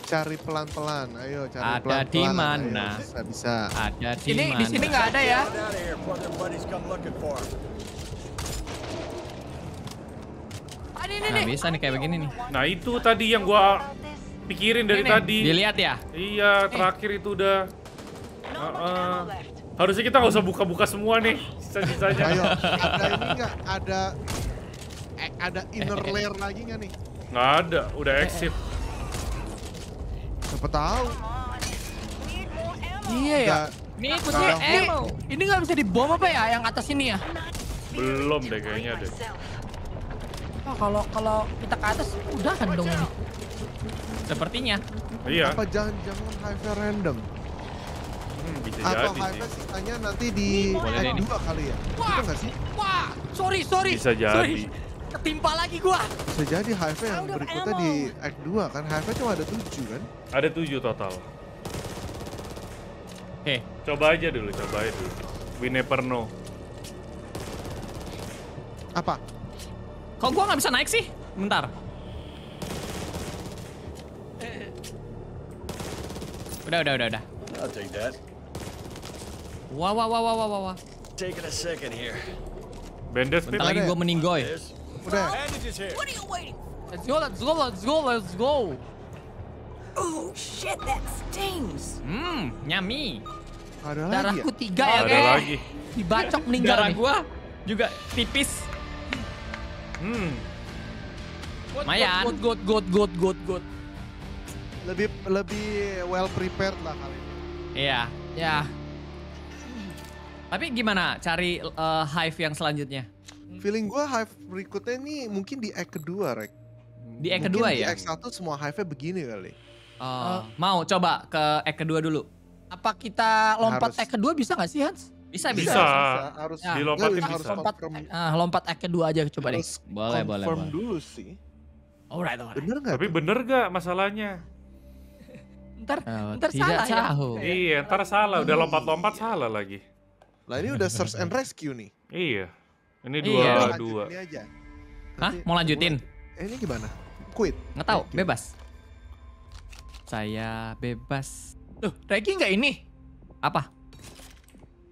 Cari pelan-pelan. Ayo cari pelan-pelan. Ada di mana? Bisa bisa. Ada di mana? Ini di sini enggak ada ya? Nah, bisa nih kayak begini nih. Nah, itu tadi yang gua pikirin dari ini, tadi. Dilihat ya? Iya, terakhir itu udah uh -uh. Harusnya kita nggak usah buka-buka semua nih, sisa-sisanya. Ayo, ada ini nggak? Ada, ada inner layer lagi nggak nih? Nggak ada, udah exit. Siapa tahu? Iya ya. Ini putih ammo. Ini nggak bisa dibom apa ya? Yang atas ini ya? Belum deh kayaknya deh. Oh, kalau kalau kita ke atas udah kan dong ini. Sepertinya. Iya. Apa jangan-jangan hyper random? Bisa atau high-pass tanya nanti di F dua kali ya? Wah, gitu gak sih? Wah, sorry, sorry. Bisa jadi. Sorry. Ketimpa lagi gua. Bisa jadi high-pass yang berikutnya di F dua kan? High-pass cuma ada tujuh kan? Ada tujuh total. Oke, coba aja dulu, coba aja dulu. We never know. Apa? Kok gua gak bisa naik sih? Bentar. Udah, udah, udah, udah. I'll take that. Wah, wah, wah, wah, wah, wah. Taking a second here. Bandit, bentar lagi gue meninggoy. Udah. Let's go, let's go, let's go, let's go. Oh shit, that stings. Hmm, nyami. Ada darahku lagi. Tiga ya, ada lagi. Dibacok meninggal. Darah gue juga tipis. Hmm. Mayan. Good, good, good, good, good, good. Lebih, lebih well prepared lah kali ini. Iya, ya. Tapi gimana cari uh, hive yang selanjutnya? Feeling gua hive berikutnya nih mungkin di act kedua, Rek. Di act kedua ya? Di act satu semua hive-nya begini kali. Uh, uh, mau coba ke act kedua dulu. Apa kita lompat act kedua bisa nggak sih, Hans? Bisa, bisa. Bisa, bisa. Harus ya. Dilompatin bisa. Harus lompat, uh, lompat act kedua aja coba deh. Boleh, boleh, boleh. Dulu sih. Alright, alright. Bener gak? Tapi bener gak masalahnya? Ntar, oh, ntar salah ya? Iya, ntar salah. Udah lompat-lompat salah lagi. Lah ini udah search and rescue nih. Iya. Ini dua, iya. dua. Ini aja. Hah? Mau lanjutin? Eh, ini gimana? Quit? Nggak tahu, bebas. Saya bebas. Tuh, Regi nggak ini? Apa?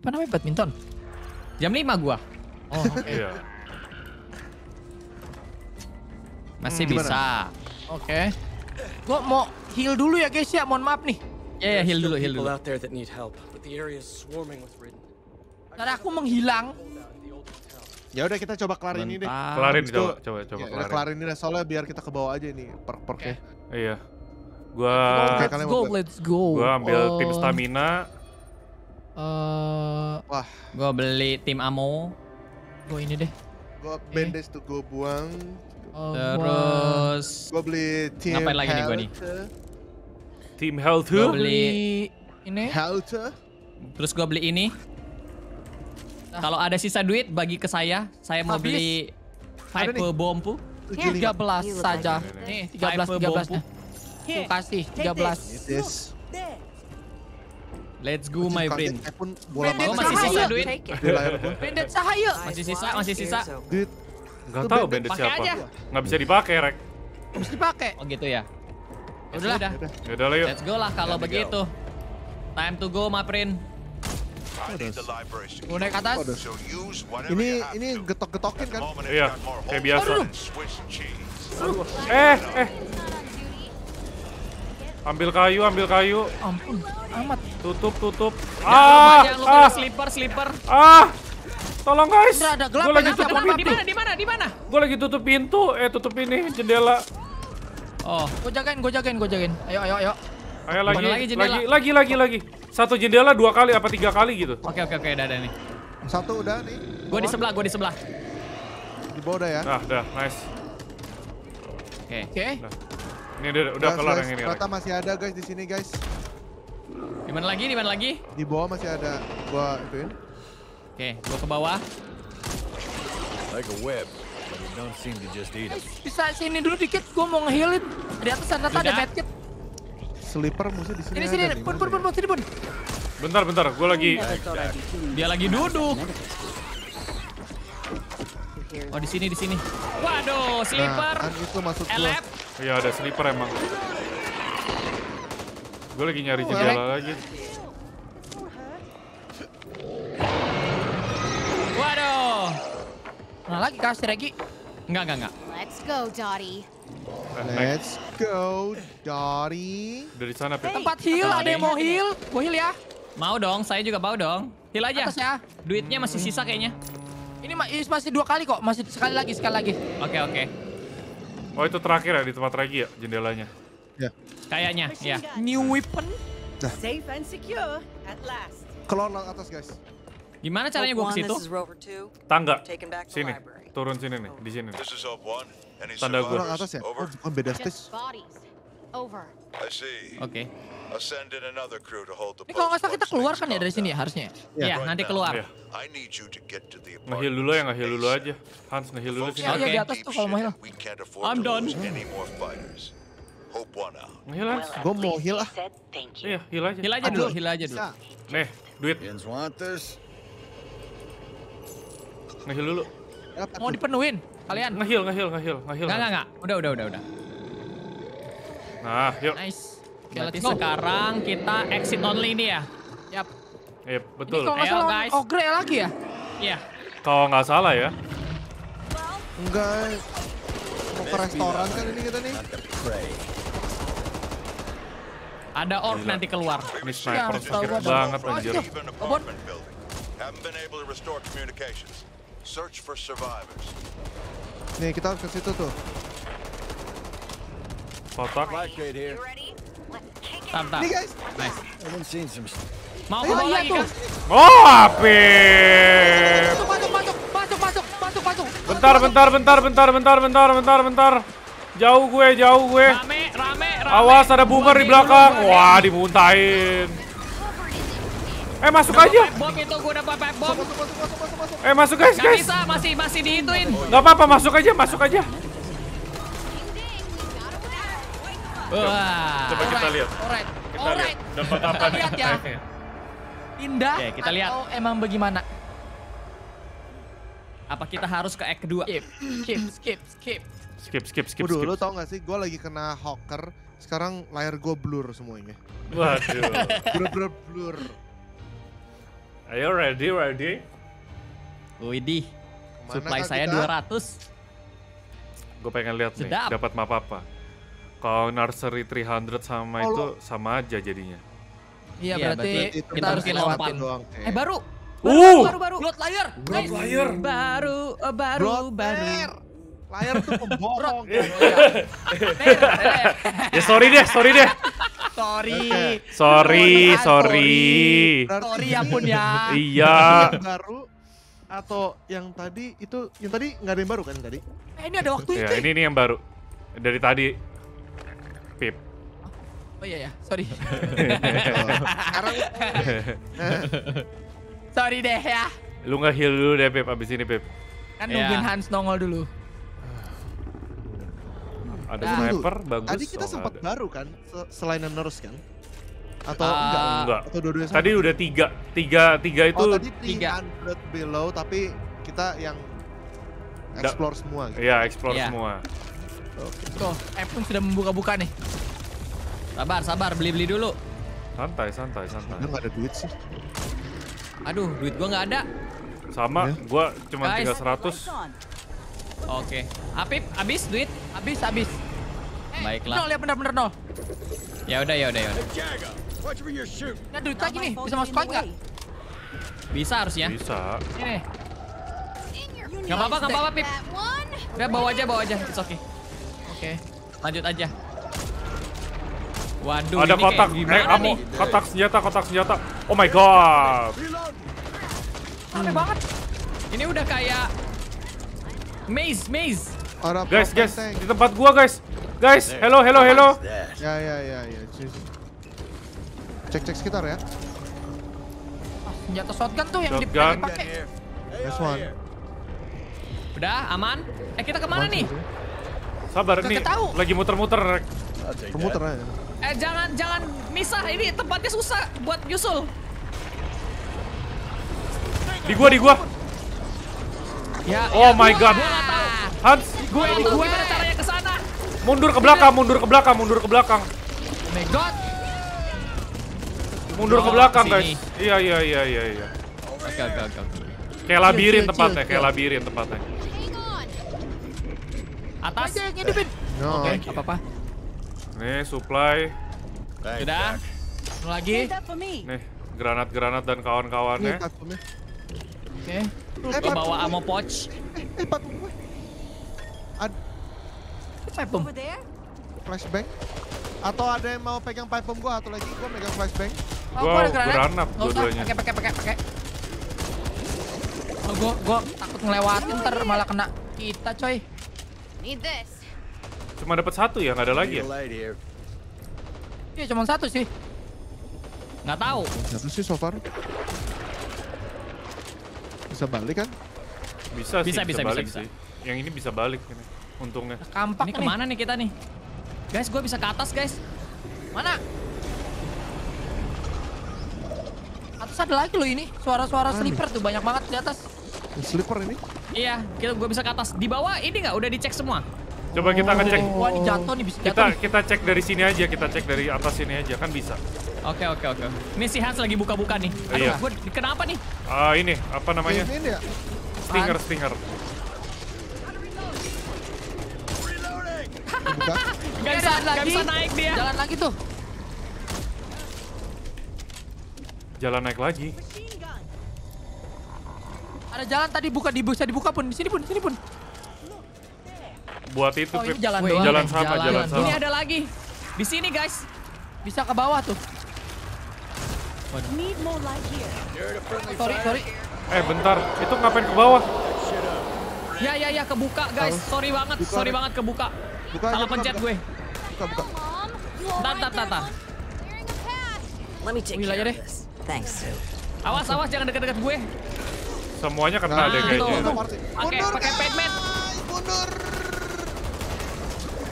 Apa namanya badminton? Jam lima gua. Oh, iya. Masih hmm, bisa. Oke. Okay. Gua mau heal dulu ya guys ya, mohon maaf nih. Ya, yeah, heal dulu, heal dulu. Ntar aku menghilang. Ya udah kita coba kelar ini deh. Kelarin itu, coba, coba, coba ya, kelarin. Kelarin ini deh, soalnya biar kita ke bawah aja nih perk-perknya. Okay. Iya. Gua let's go, let's go. Gua ambil uh, tim stamina. Uh, Wah, gua beli tim ammo. Gua ini deh. Gua bandage eh. tuh gua buang. Terus gua beli tim ngapain lagi nih gua nih? Tim health. Gua beli ini. Health. Terus gua beli ini. Nah. Kalau ada sisa duit bagi ke saya, saya mau habis. Beli Viper Bompu. tiga belas saja. Nih, tiga belas tiga belas. Tuh kasih tiga belas. Let's go my friend. Masih sisa duit. Bandit cahaya. Masih sisa, masih sisa. Duit. Enggak tahu bandit siapa. Enggak bisa dipakai, Rek. Bisa dipakai. Oh gitu ya. Udah lah. Ya udah lah yuk. Let's go lah kalau begitu. Time to go my friend. Udah naik atas. Ini ini getok-getokin kan? Iya, kayak biasa. Eh, eh. Ambil kayu, ambil kayu. Ampun, amat. Tutup, tutup. Ah, ah, slipper, slipper. Ah, tolong guys. Gue lagi tutup pintu. Di mana, di mana, di mana? Gue lagi tutup pintu. Eh, tutup ini jendela. Oh, gue jagain, gue jagain, gue jagain. Ayo, ayo, ayo. Ayo lagi, lagi, lagi, lagi, lagi. Satu jendela dua kali, apa tiga kali gitu? Oke, oke, oke, udah ada nih. Satu udah nih. Gue di sebelah, gue di sebelah. Di bawah ya. Dah, dah, nice. Oke, oke. Ini udah, udah kelar yang ini. Ternyata masih ada guys di sini guys. Di mana lagi? Di mana lagi? Di bawah masih ada. Gua ituin. Oke, gua ke bawah. Like a web, but you don't seem to just eat it. Bisa sini dulu dikit, gua mau ngehealin. Di atas ternyata ada medkit. Sleeper musuh di sini. Ini sini, pun pun pun pun sini pun. Bentar bentar, gua lagi. Dia lagi duduk. Oh di sini di sini. Waduh, sleeper. Nah, itu masuk gua. Iya ada sleeper emang. Gue lagi nyari jendela oh, lagi. Waduh. Nah lagi kasih lagi. Enggak enggak enggak. Let's go Dotty. Let's go Dotty. Dari sana Pip. Hey, tempat heal ada yang mau heal? Gue heal ya. Mau dong, saya juga mau dong. Heal aja. Atas, ya. Duitnya masih sisa kayaknya. Ini masih dua kali kok, masih sekali lagi, sekali lagi. Oke, oke. Oh, itu terakhir ya, di tempat Regi ya, jendelanya? Ya. Kayaknya, ya. New weapon. Nah. Safe and secure at last. Keluar ke atas, guys. Gimana caranya gua ke situ? Tangga. Sini. Turun sini nih, di sini. Tanda gua. Keluar atas ya? Oh, beda stage. Oke. Ini kalau nggak salah kita keluar kan ya dari sini ya harusnya. Iya, nanti keluar. Ngeheal dulu ya, ngeheal dulu aja. Hans ngeheal dulu sini. Oke, di atas tuh kalau mau heal. I'm done. Ngeheal lah. Gue mau heal ah. Iya, heal aja. Heal aja dulu, heal aja dulu. Nih, duit. Ngeheal dulu. Mau dipenuhin kalian? Ngeheal, ngeheal, ngeheal, ngeheal. Nggak, nggak, nggak. Udah, udah, udah, udah. Nah, yuk. Nice. Berarti sekarang kita exit only ini ya. Yap. Iya, yep, betul. Ini kalau nggak salah guys. Ogre lagi ya? Iya. Yeah. Kalau nggak salah ya. Enggak. Mau ke restoran kan ini kita nih. Ada orb nanti keluar. Ini sniper keren banget anjir. Obot. Nih, kita harus ke situ tuh. Kotak. Tantang. Nice. Mau ke bawah lagi kan? Oh, Apip. Masuk, masuk, masuk, masuk, masuk, masuk. Bentar, bentar, bentar, bentar, bentar, bentar, bentar, bentar. Jauh gue, jauh gue. Rame, rame, rame. Awas ada boomer di belakang. Wah, dimuntahin. Eh, masuk aja. Bom itu gue udah pakai bom. Eh, masuk guys, guys. Gak bisa, masih masih dihituin. Gak apa-apa, masuk aja, masuk aja. Wah. Coba kita lihat. Alright. Kita lihat. Dapat apa nih? Indah. Ya, kita lihat. Atau emang bagaimana? Apa kita harus ke act kedua? Skip, skip, skip, skip. Skip, skip, skip. Waduh, lu tau gak sih gue lagi kena hawker. Sekarang layar gue blur semuanya. Waduh. Blur, blur, blur. Are you ready, ready? Widih. Supply saya dua ratus. Gue pengen lihat nih, dapat map apa. Kalau nursery tiga ratus sama oh, itu sama aja jadinya. Iya berarti kita, kita harus lewatin doang. Eh baru. Uh. Baru baru. Blood layer. Blood layer. Baru baru baru. Layer tuh pemborong. Ya sorry deh, sorry deh. Sorry. Sorry, sorry. Sorry ya pun ya. Iya. Baru atau yang tadi itu yang tadi nggak ada yang baru kan tadi? Eh ini ada waktu itu. Ya ini ini yang baru dari tadi. Pip. Oh iya ya, sorry. Sorry deh ya. Lu nggak heal dulu deh Pip, abis ini Pip. Kan nungguin yeah. Hans nongol dulu. Ada nah, sniper, bagus. Tadi kita oh, sempat baru kan, selain nurse kan? atau uh, enggak? Enggak. Atau dua-duanya sama? Tadi udah tiga, tiga, tiga itu. Oh, tadi tiga ratus below, tapi kita yang explore da semua. Gitu. Iya, explore yeah. semua. Okay. Tuh, app pun sudah membuka-buka nih. Sabar, sabar, beli-beli dulu. Santai, santai, santai. Gue nggak ada duit sih. Aduh, duit gua nggak ada. Sama, yeah. gua cuma tiga ratus. Oke, okay. Apip, habis duit, habis, habis. Hey, Baiklah. Nol ya, benar-benar nol. Ya udah, ya udah, ya udah. Nah, duit lagi nih, bisa masuk lagi nggak? Bisa harusnya. Bisa. Ini. Gak apa-apa, gak apa-apa, Pip. Udah bawa aja, bawa aja. It's okay. Oke, okay. lanjut aja. Waduh, ada ini kotak, eh, kamu kotak senjata, kotak senjata. Oh my god. Aneh hmm. banget. Ini udah kayak maze, maze. Guys, guys, tank. Di tempat gua, guys. Guys, hello, hello, hello. Ya, ya, ya, ya. Cek, cek sekitar ya. Ah, senjata shotgun tuh yang dipakai. Nice one. Udah, aman. Eh, kita kemana nih? Sabar, nih lagi muter-muter. Muter aja. Eh, jangan, jangan misah. Ini tempatnya susah buat nyusul. Di gua, di gua. Ya, oh ya, my god. Hans, gua ini gua gimana caranya ke sana? Mundur ke belakang, mundur ke belakang, mundur ke belakang. Oh my god. Mundur oh, ke belakang, kesini. Guys. Iya, iya, iya, iya, iya. Oke, oke, oke. Kayak labirin tempatnya, kayak labirin tempatnya. Atas. No. Oke, okay, apa-apa. Nih, supply. Sudah. Lagi. Nih, granat-granat dan kawan-kawannya. Oke. Okay. Gua bawa ammo pouch. Eh, patung gue. Patung. Flashbang. Atau ada yang mau pegang pipe bomb gua atau lagi gua megang flashbang. Oh, gua ada granat dua-duanya. Pakai, pakai, pakai, pakai. Oh, gua gua takut ngelewatin ntar malah kena kita, coy. Need this. Cuma dapat satu ya, nggak ada lagi ya? Iya, cuma satu sih. Nggak tahu. Satu sih so far. Bisa balik kan? Bisa, bisa sih, bisa, bisa balik bisa, sih. Bisa. Yang ini bisa balik ini. Untungnya. Kampak ini kemana nih kita nih? Guys, gue bisa ke atas guys. Mana? Atas ada lagi loh ini. Suara-suara sliper tuh banyak banget di atas. Sliper ini? Iya, kita gue bisa ke atas. Di bawah ini nggak? Udah dicek semua? Coba kita ngecek. Wah, ini jatuh nih, bisa jatuh. Kita kita cek dari sini aja, kita cek dari atas sini aja kan bisa. Oke, oke, oke. Ini si Hans lagi buka-buka nih. Aduh, iya. Gua, kenapa nih? Ah, uh, ini apa namanya? Ini, ini ya? Stinger, Hans. Stinger. Gak bisa, gak bisa naik dia. Jalan lagi tuh. Jalan naik lagi. Ada jalan tadi buka dibuka dibuka pun di sini pun, di sini pun. Buat itu oh, Pip. Jalan, doang, jalan sama, jalan, jalan sama. Ini ada lagi. Di sini, guys. Bisa ke bawah tuh. Sorry, sorry. Eh, bentar. Itu ngapain ke bawah? Ya, ya, ya, kebuka, guys. Sorry banget, buka, sorry banget kebuka. Buka, salah buka, pencet buka. Gue. Buka, buka. Tata, tata. Wih, aja deh. Awas, awas, jangan dekat-dekat gue. Semuanya kena nah, deh kayaknya. Oke, pakai Batman. Mundur.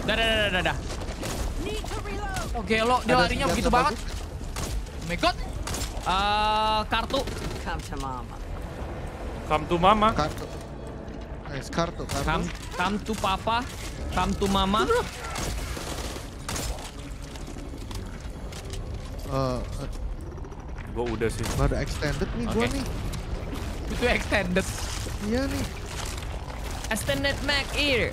Dah, dah, dah, dah, dah. Oke, lo dia larinya begitu banget. Oh my god. Uh, kartu. Come to mama. Come to mama. Kartu. Eh, kartu, kartu. Come, come to papa. Come to mama. Uh, uh, gua udah sih. Ada extended nih okay. Gua nih. Itu extended. Iya nih. Extended Mac ear.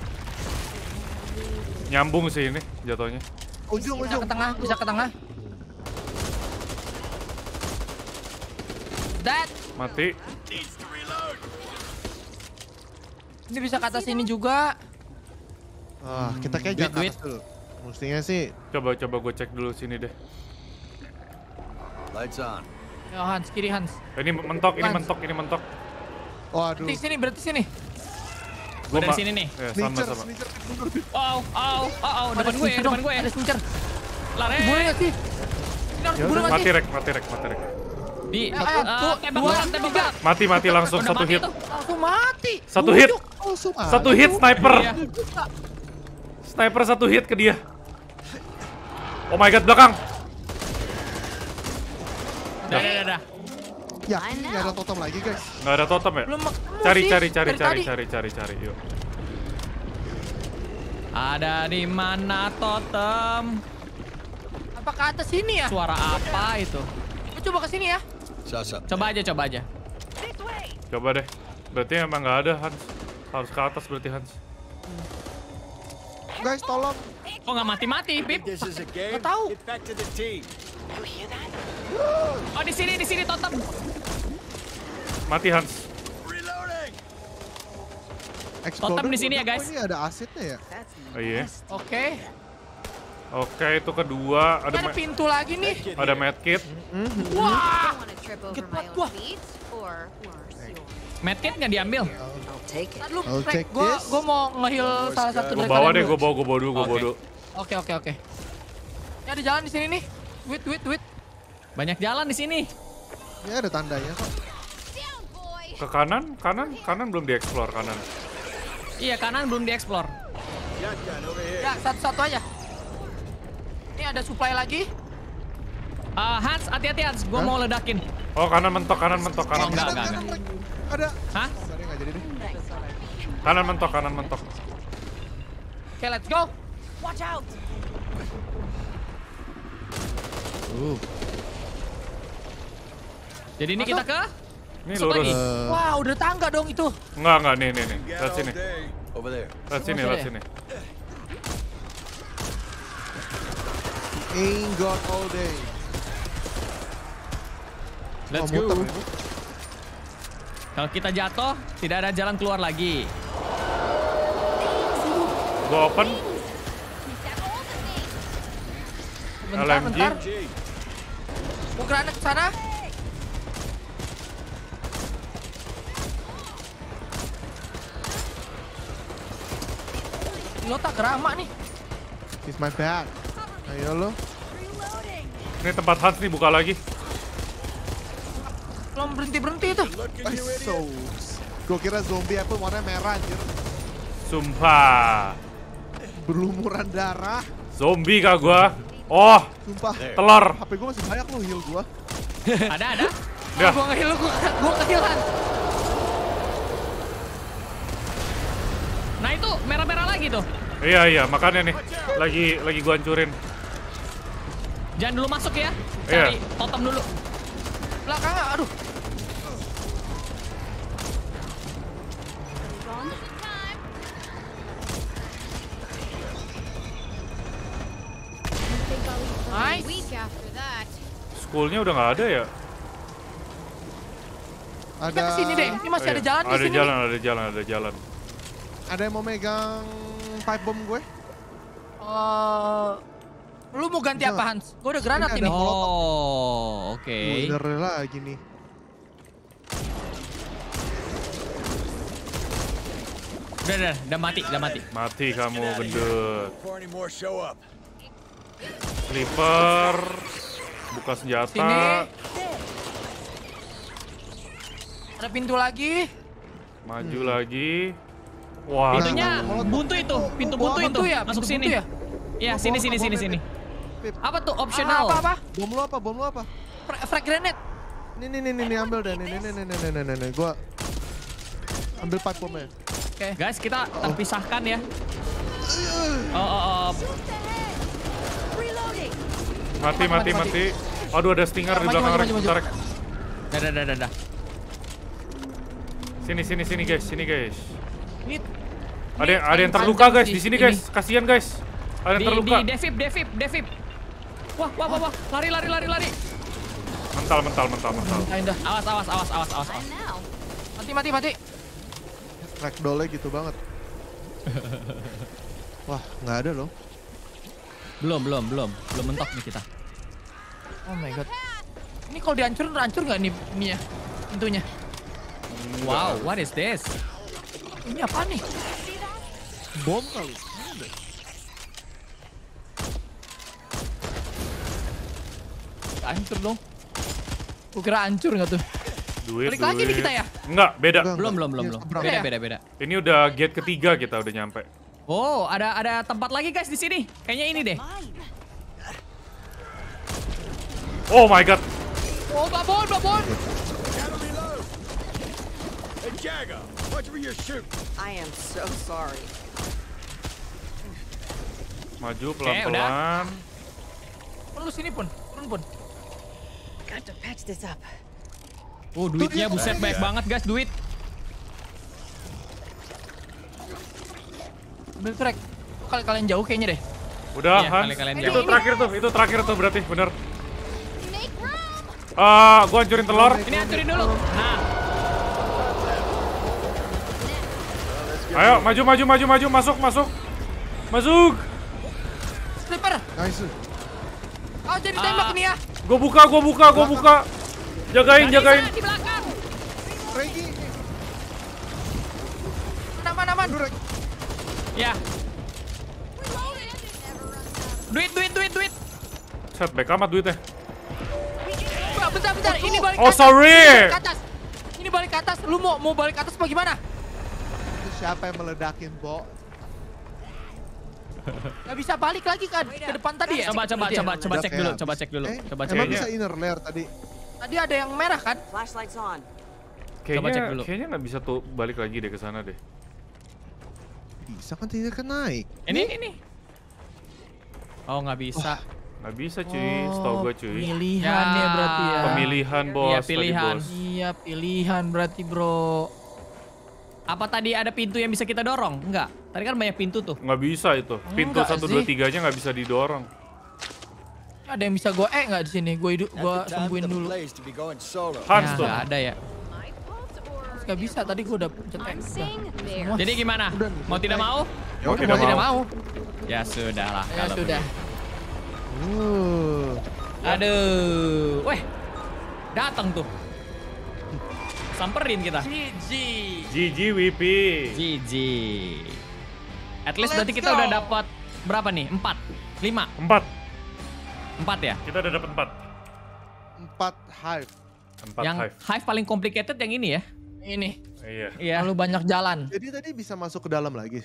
Nyambung sih ini jatuhnya. Ujung, bisa ujung. Ke tengah, bisa ke tengah. That. Mati. Ini bisa ke atas sini juga. Ah, kita kayak hmm, jangan dulu. Mestinya sih. Coba, coba gue cek dulu sini deh. Lights on. Ya Hans, kiri Hans. Ini mentok, ini Hans. mentok, ini mentok. Waduh. Berarti sini, berarti sini. Gue dari sini nih. Ya, sama, sneaker, sama. Sneaker. Oh, oh, oh, oh, depan gue, depan gue. Ada sneaker. Lari. Boleh gak sih? Ini harus buru mati. Mati rek, mati rek, mati rek. Di, satu, dua, tiga. Mati, mati langsung. Udah satu mati hit. Langsung mati. Satu hit. Oh, satu hit sniper. Iya. Sniper satu hit ke dia. Oh my god, belakang. Udah. Ya, nggak ada totem lagi guys. Nggak ada totem ya? Cari, cari, cari, cari, cari, cari, cari, yuk. Ada di mana totem? Apa ke atas sini ya? Suara apa itu? Coba ke sini ya. Coba aja, coba aja. Coba deh. Berarti emang nggak ada Hans. Harus ke atas berarti Hans. Guys, tolong. Oh, nggak mati-mati, Pip. Nggak tahu. Oh, di sini, di sini totem. Mati Hans. Totem di sini ya guys. Ini ada asetnya ya. Oh iya. Oke. Oke, itu kedua. Ada, ada pintu lagi nih. Ada medkit. Mm-hmm. Wah. Medkit nggak diambil. Lu, gue gue mau ngeheal salah satu. Gue bawa deh, gue bawa, gue bawa dulu, gue bawa dulu. Oke, oke, oke. Ini ada jalan di sini nih. Wait, wait, wait. Banyak jalan di sini. Ya ada tandanya kok. Ke kanan, kanan, kanan belum dieksplor kanan. Iya, kanan belum dieksplor. Ya, satu-satu aja. Ini ada supply lagi. Uh, Hans, hati-hati Hans, gue huh? mau ledakin. Oh, kanan mentok, kanan mentok, kanan mentok. Oh, enggak, enggak, enggak. Ada. Hah? Sorry, enggak jadi deh. Kanan mentok, kanan mentok. Oke, okay, let's go. Watch out. Uh. Jadi ini masuk? Kita ke? Ini lurus. Wah, wow, udah tangga dong itu. Enggak, enggak, nih, nih, nih. Lihat sini. Lihat sini, lihat sini. Ain't got all day. Let's go. Kalau kita jatuh, tidak ada jalan keluar lagi. Gua open. Bentar, L M G. Bentar. Mau granat ke sana? Lo tak kerama nih. It's my bad. Ayo lo. Ini tempat Hans nih, buka lagi. Belum berhenti-berhenti itu. So, gue kira zombie apa warna merah anjir. Sumpah. Berlumuran darah. Zombie kah gua? Oh, sumpah. Telur. H P gua masih banyak lo, heal gua. Ada, ada. Udah. Gua nge-heal, gua, gua kehilan. Nah itu merah-merah lagi tuh. Iya iya makanya nih lagi lagi gua hancurin. Jangan dulu masuk ya. Cari iya. Totem dulu. Belakang aduh. Nice. Schoolnya udah nggak ada ya? Ada. Kita kesini deh. Ini masih oh, iya. ada jalan. Ada kesini jalan, nih. ada jalan, ada jalan. Ada yang mau megang pipe bomb gue? Uh, lu mau ganti nah. apa Hans? Gue udah granat ini. ini. Oh, oke. Okay. Bener lagi nih. Udah, udah, udah mati, udah mati. Mati kamu gendut. Clipper, buka senjata. Sini. Ada pintu lagi. Maju hmm. lagi. Wah, pintunya buntu itu, pintu buntu itu. Masuk sini. Iya, sini sini sini sini. Apa tuh optional? Apa apa? Bom lu apa? Bom lu apa? Frag grenade. Nih nih nih nih ambil deh. Nih nih nih nih nih nih nih. Gua ambil pipe bomb-nya. Oke, guys, kita terpisahkan ya. Oh, mati mati mati. Aduh, ada stinger di belakang rek. Tarik. Dah dah dah dah. Sini sini sini guys, sini guys. Ini, ada ini, ada yang terluka guys di sini guys, kasihan guys. Ada yang terluka. Di Devip, Devip, Devip. Wah, wah, wah, wah. Lari, lari, lari, lari. Mental, mental, mental, mental. Indah. Awas, awas, awas, awas, awas. Mati, mati, mati. Ragdoll-nya gitu banget. Wah, nggak ada loh. Belum, belum, belum, belum mentok nih kita. Oh my god. Ini kalau dihancurin, hancur nggak nih, nih ya, pintunya? Wow, what is this? Ini apa nih? Bom kali. Hancur dong. Gue kira hancur nggak tuh? Duit, Balik duit. lagi nih kita ya? Enggak, beda. Belum, belum, belum, belum. Beda, beda, beda. Ini udah gate ketiga kita udah nyampe. Oh, ada ada tempat lagi guys di sini. Kayaknya ini deh. Oh my god. Oh, Mbak Bon, Mbak Bon. Hey Jagger, watch over your shoot. I am so sorry. Maju pelan-pelan. Pun lu sini pun, pun pun. Got to patch this up. Oh, duitnya buset banyak banget guys, duit. Udah trek. Kali kalian jauh kayaknya deh. Udah, Hans. Itu terakhir tuh, itu terakhir tuh berarti benar. Ah, gua hancurin telur. Ini hancurin dulu. Nah. Ayo, maju maju maju maju, masuk masuk. Masuk. Sniper. Nice. Oh, jadi tembak nih ya. Gua buka, gua buka, gua buka. Jagain, jagain. Di belakang. Regi. Aman, aman. Ya. Duit, duit, duit, duit. Set back amat duitnya. Bentar, bentar. Ini balik ke atas. Oh, sorry. Ini balik ke atas. Ini balik ke atas. Lu mau mau balik ke atas apa gimana? Itu siapa yang meledakin, Bo? Gak bisa balik lagi kan ke depan tadi ya? Coba, coba, coba, coba cek dulu. Coba cek dulu. Coba cek. Emang bisa inner layer tadi? Tadi ada yang merah kan? Flashlights on. Coba cek dulu. Kayaknya nggak bisa tuh balik lagi deh ke sana deh. Bisa kan tidak naik? Ini, ini. Oh, nggak bisa. Nggak bisa cuy, setahu gue cuy. Pilihan ya berarti ya. Pemilihan bos. Iya pilihan. Iya pilihan berarti bro. Apa tadi ada pintu yang bisa kita dorong? Enggak. Tadi kan banyak pintu tuh. Nggak bisa itu. Pintu satu dua tiganya nggak bisa didorong. Ada yang bisa gue eh nggak di sini? Gue hidup, gue sembuhin dulu. Hans tuh. Nggak ada ya. Nggak bisa. Tadi gue udah pencet. Jadi gimana? Mau tidak mau? Mau tidak mau? Ya sudahlah. Ya sudah. Uh, aduh, weh, datang tuh, samperin kita. Gigi, Gigi, Wipi, Gigi. At least berarti kita udah dapat berapa nih? Empat, lima, empat, empat ya? Kita udah dapat empat. Empat hive. Empat yang hive. Hive paling complicated yang ini ya? Ini. Iya. Iya. Lalu banyak jalan. Jadi tadi bisa masuk ke dalam lagi.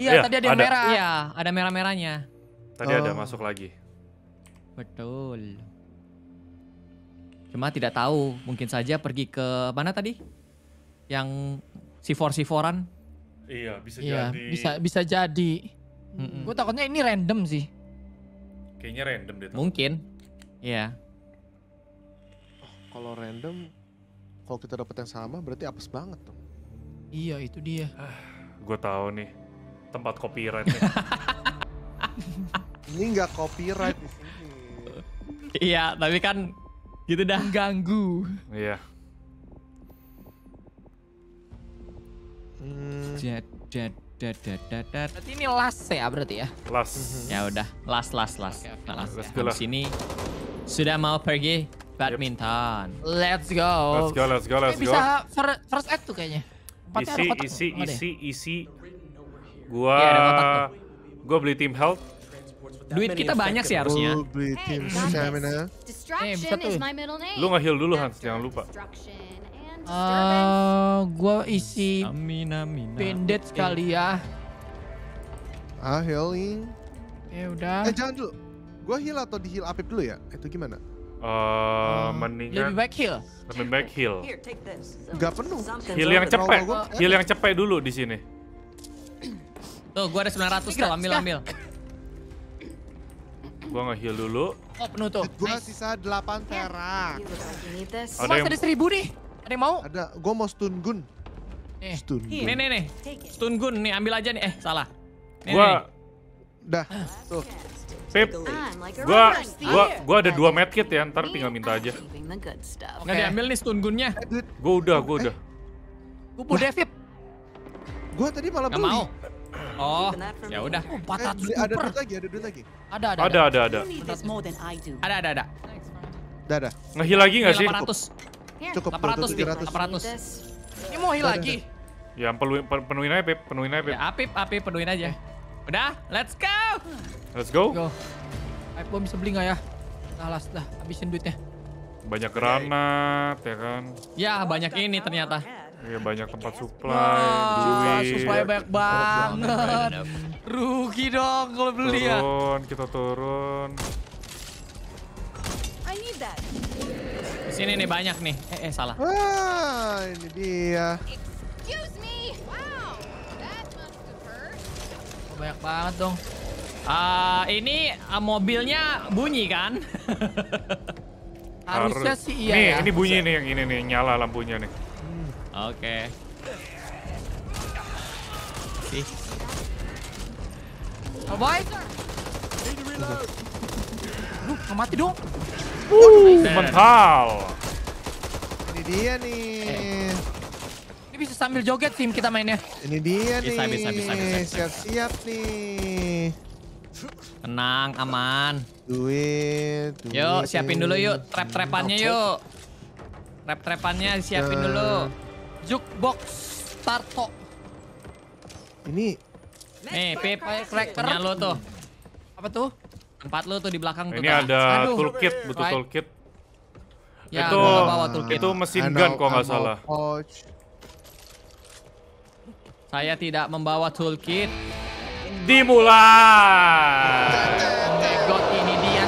Iya, iya tadi ada, ada merah. Iya, ada merah-merahnya. Tadi oh. ada masuk lagi. Betul. Cuma tidak tahu, mungkin saja pergi ke mana tadi? Yang sifor-siforan? Iya, bisa iya, jadi. Bisa bisa jadi. Mm-mm. Gue takutnya ini random sih. Kayaknya random deh. Mungkin. Iya. Oh, kalau random, kalau kita dapat yang sama berarti apes banget dong. Iya, itu dia. Gue tahu nih. Tempat copyright. Ini nggak copyright di sini. Iya, tapi kan gitu dah ganggu. Iya. Jad jad jad jad jad. Berarti ini last ya berarti ya. Last. Ya udah, last last last. Di sini sudah mau pergi badminton. Let's go. Let's go, let's go, let's go. Bisa first aid tuh kayaknya. Isi isi isi isi. Gua. Gue beli tim health. Duit kita banyak sih harusnya. Gue beli tim stamina. Eh, bisa tuh. Lu nge-heal dulu Hans, jangan lupa. Uh, gue isi bandage sekali ya. Ah, healing. Eh, udah. Eh, jangan dulu. Gue heal atau di-heal Apip dulu ya? Itu gimana? Uh, mendingan lebih baik heal. Lebih baik heal. Gak penuh. Heal yang cepet. Heal yang cepet dulu di sini. Tuh, gua ada sembilan ratus tuh, ambil-ambil. Gua nge-heal dulu. Oh, penuh tuh. Gua sisa delapan perak. Ada yang... ada seribu nih. Ada yang mau? Ada. Gua mau stun gun. Nih, stun gun. Nih, nih, nih. Stun gun, nih ambil aja nih. Eh, salah. Nih, gua... Dah. Tuh. Pip. Gua, gua, gua ada dua medkit ya, ntar tinggal minta aja. Nggak diambil nih stun gunnya. Gua udah, gua udah. Gua udah, Pip. Gua tadi malah beli. Nggak mau. Oh, ya udah. empat ratus ada duit lagi, ada duit lagi. Ada, ada, ada, ada, ada. Ada, ada, ada. Ada, ada. Nge-heal lagi nggak sih? Cukup. delapan ratus, delapan ratus. Ini mau heal lagi? Ya, penuhin, penuhin aja, Pip, penuhin aja, Pip. Ya, Apip, Apip, penuhin aja. Udah, let's go. Let's go. Ayo, gua bisa beli nggak ya? Nah, lah, habisin duitnya. Banyak granat, ya kan? Ya, banyak ini ternyata. Iya banyak tempat supply, oh, duit. Supply banyak banget. Rugi dong kalau beli ya. Turun, kita turun. Sini nih banyak nih. Eh, eh salah. Ah, ini dia. Excuse me. Wow, that must have hurt. Oh, banyak banget dong. Uh, ini uh, mobilnya bunyi kan? Harusnya sih iya. Nih, ya. Ini bunyi nih yang ini nih, nyala lampunya nih. Hmm. Oke. Okay. Sih. Oh boy. Duh, mati dong. Wuh, mental. Ini dia nih. Eh. Ini bisa sambil joget tim kita mainnya. Ini dia nih. Bisa, bisa, bisa, bisa, bisa. Siap-siap nih. Tenang, aman. Duit, duit. Yuk, siapin dulu yuk. Trap-trapannya yuk. Trap-trapannya siapin dulu. Jukebox Tarto. Ini. Nih, Pip. Punya lo tuh. Apa tuh? Tempat lo tuh di belakang tuh. Ini kan ada Aduh. toolkit, butuh right. toolkit. Ya, itu, bawa toolkit. Itu mesin gun kok nggak salah. Coach. Saya tidak membawa toolkit. Dimulai. Oh my god, ini dia.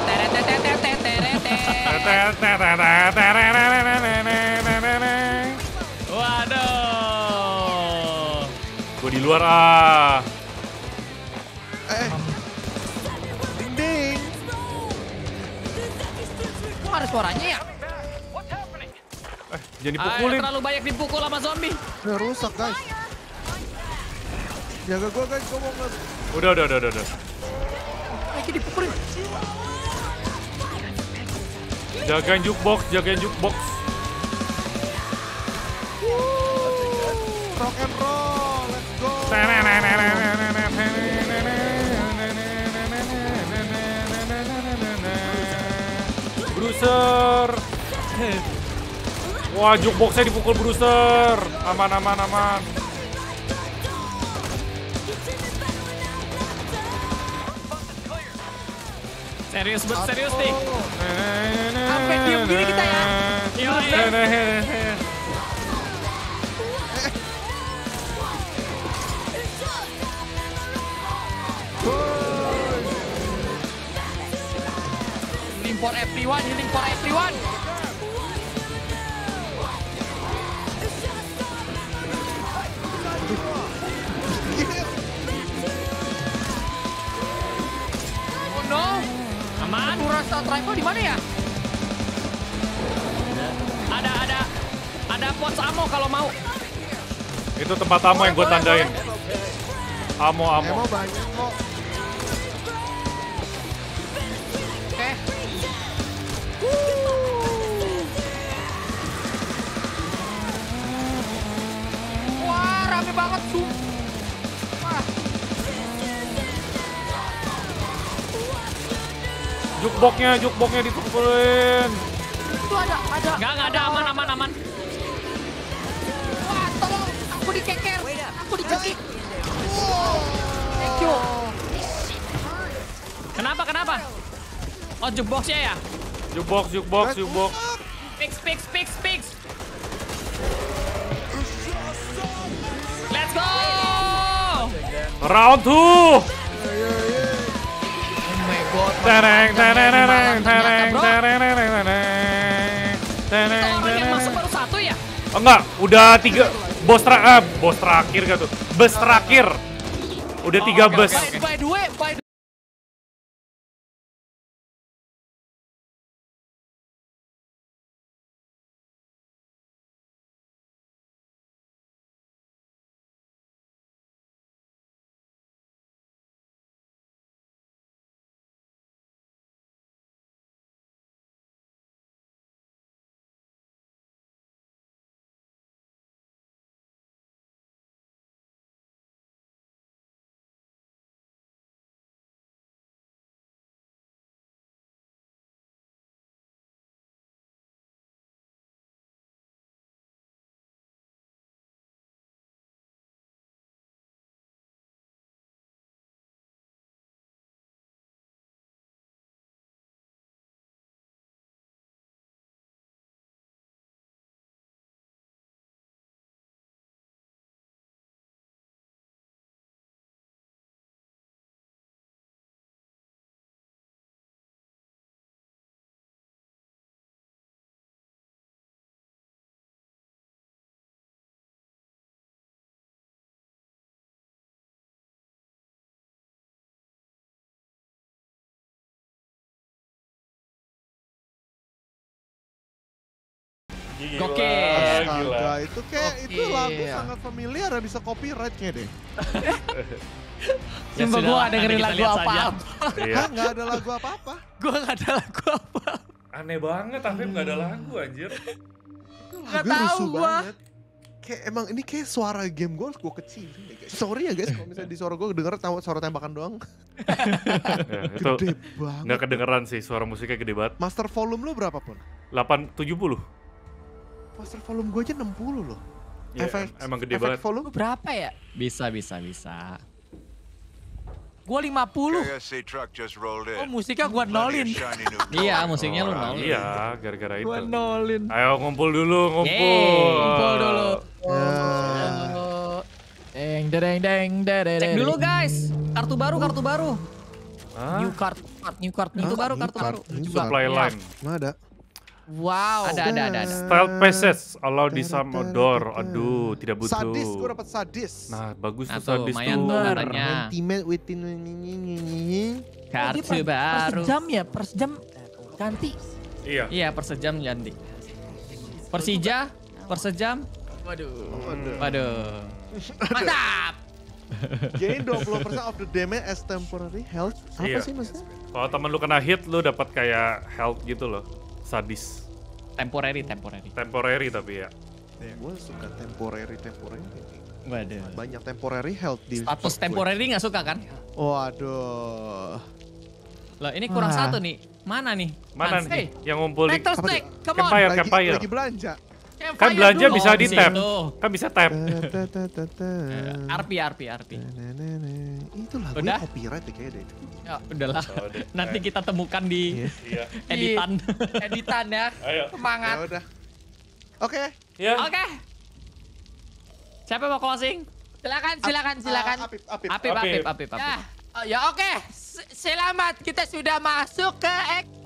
Waduh. Gua di luar ah. Eh. Ding ding. Kok ada suaranya ya? Eh, jangan dipukulin. Terlalu banyak dipukul sama zombie. Udah rusak, guys. Jaga gua guys, gua mau nge- Udah, udah, udah, udah. Lagi dipukulin. Jagain jukebox, jagain jukebox. Rock and roll, let's go. Bruiser. Wah, jukeboxnya dipukul Bruiser. Aman, aman, aman. Serius, bet serius nih. Apa diem gini kita ya? Yo, yo. Healing for everyone, healing for everyone. Oh no. Aman. Rasa tribal di mana ya? Ada ada ada pos ammo kalau mau. Itu tempat ammo yang gue tandain. Ammo ammo. Ammo banyak kok. Oke. Wah, rame banget tuh. Jukeboxnya, jukeboxnya ditukulin. Itu ada, ada. Enggak, enggak ada, aman, aman, aman. Wah, tolong, aku dikeker, aku dicekik. Wow. Thank you. Kenapa, kenapa? Oh, jukeboxnya ya? Jukebox, jukebox, jukebox. Fix, fix, fix, fix. Let's go. Round two. Tereng, tereng, tereng, tereng, tereng, tereng, tereng. Yang masuk baru satu ya? Enggak, udah tiga bos terakhir, bos terakhir gak tuh? Bus terakhir, udah tiga bus. By the way, by the way. Gila. Gokil. Astaga, itu kayak Gokil. itu lagu sangat familiar dan bisa copyright-nya deh. Ya sumpah gue gak dengerin lagu apa-apa. Iya. Gak ada lagu apa-apa. Gue gak ada lagu apa-apa. Aneh banget, tapi hmm. gak ada lagu anjir. Gak tau gue. Kayak emang ini kayak suara game gue, gue kecil. Sorry ya guys, kalau misalnya di suara gue denger suara tembakan doang. Gede banget. Gak kedengeran sih, suara musiknya gede banget. Master volume lu berapa pun? delapan tujuh puluh. Master volume gue aja enam puluh loh. Ya, efek, emang gede efek banget. Volume berapa ya? Bisa, bisa, bisa. Gua lima puluh. Oh, musiknya gua nolin. Iya, musiknya oh, lu nolin. Iya, gara-gara itu. Gua nolin. Ayo ngumpul dulu, ngumpul. Yeay, ngumpul dulu. Deng, deng, deng, deng. Cek dulu guys, kartu baru, kartu baru. Hah? New card, new card, new card. Kartu baru, kartu baru. Supply line. Nggak ada. Wow. Ada, ada, ada, ada. Style passage, allow di some door. Aduh, tidak butuh. Sadis, gue dapat sadis. Nah, bagus tuh sadis tuh. Intimate within ini. Kartu baru. Per sejam ya, per sejam ganti. Iya. Iya, per sejam ganti. Persija, per sejam. Waduh. Waduh. Mantap. Gain dua puluh persen of the damage as temporary health. Apa sih maksudnya? Kalau temen lu kena hit, lu dapat kayak health gitu loh. Sadis. Temporary, temporary. Temporary tapi ya. Ya gue suka temporary, temporary. Waduh. Banyak temporary health di. Status temporary nggak suka kan? Waduh. Loh ini kurang ah. satu nih. Mana nih? Mana Hans? Nih? Hey. Yang ngumpul di. Campfire, campfire. Lagi belanja. Campfire kan belanja dulu. Bisa oh, di tap. Kan bisa tap. R P, R P, R P. Itu lagu udah? Copyright ya kayaknya deh. Ya udahlah, oh, nanti kita temukan di yeah. editan. Editan ya, ayo. Semangat. Ya udah. Oke. Okay. Yeah. Oke. Okay. Siapa mau closing? Silakan, silakan, silakan. Apip, Apip, Apip, Apip, Apip. Apip. Ya, oh, ya oke. Okay. Selamat, kita sudah masuk ke...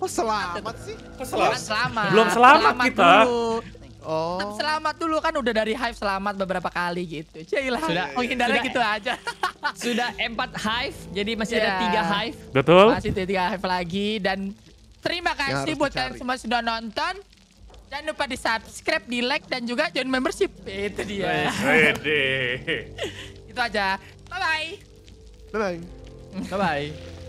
Kok selamat sih? Kok selamat? Selamat. Belum selamat, selamat kita. Dulu. Oh. Tetap selamat dulu kan udah dari Hive selamat beberapa kali gitu. Cailah. Sudah menghindarnya yeah, yeah. gitu aja. Sudah empat Hive, jadi masih yeah. ada tiga Hive. Betul. Masih ada tiga Hive lagi dan terima kasih buat kalian semua sudah nonton. Jangan lupa di subscribe, di like dan juga join membership. Itu dia. Itu aja. Bye bye. Bye bye. Bye bye.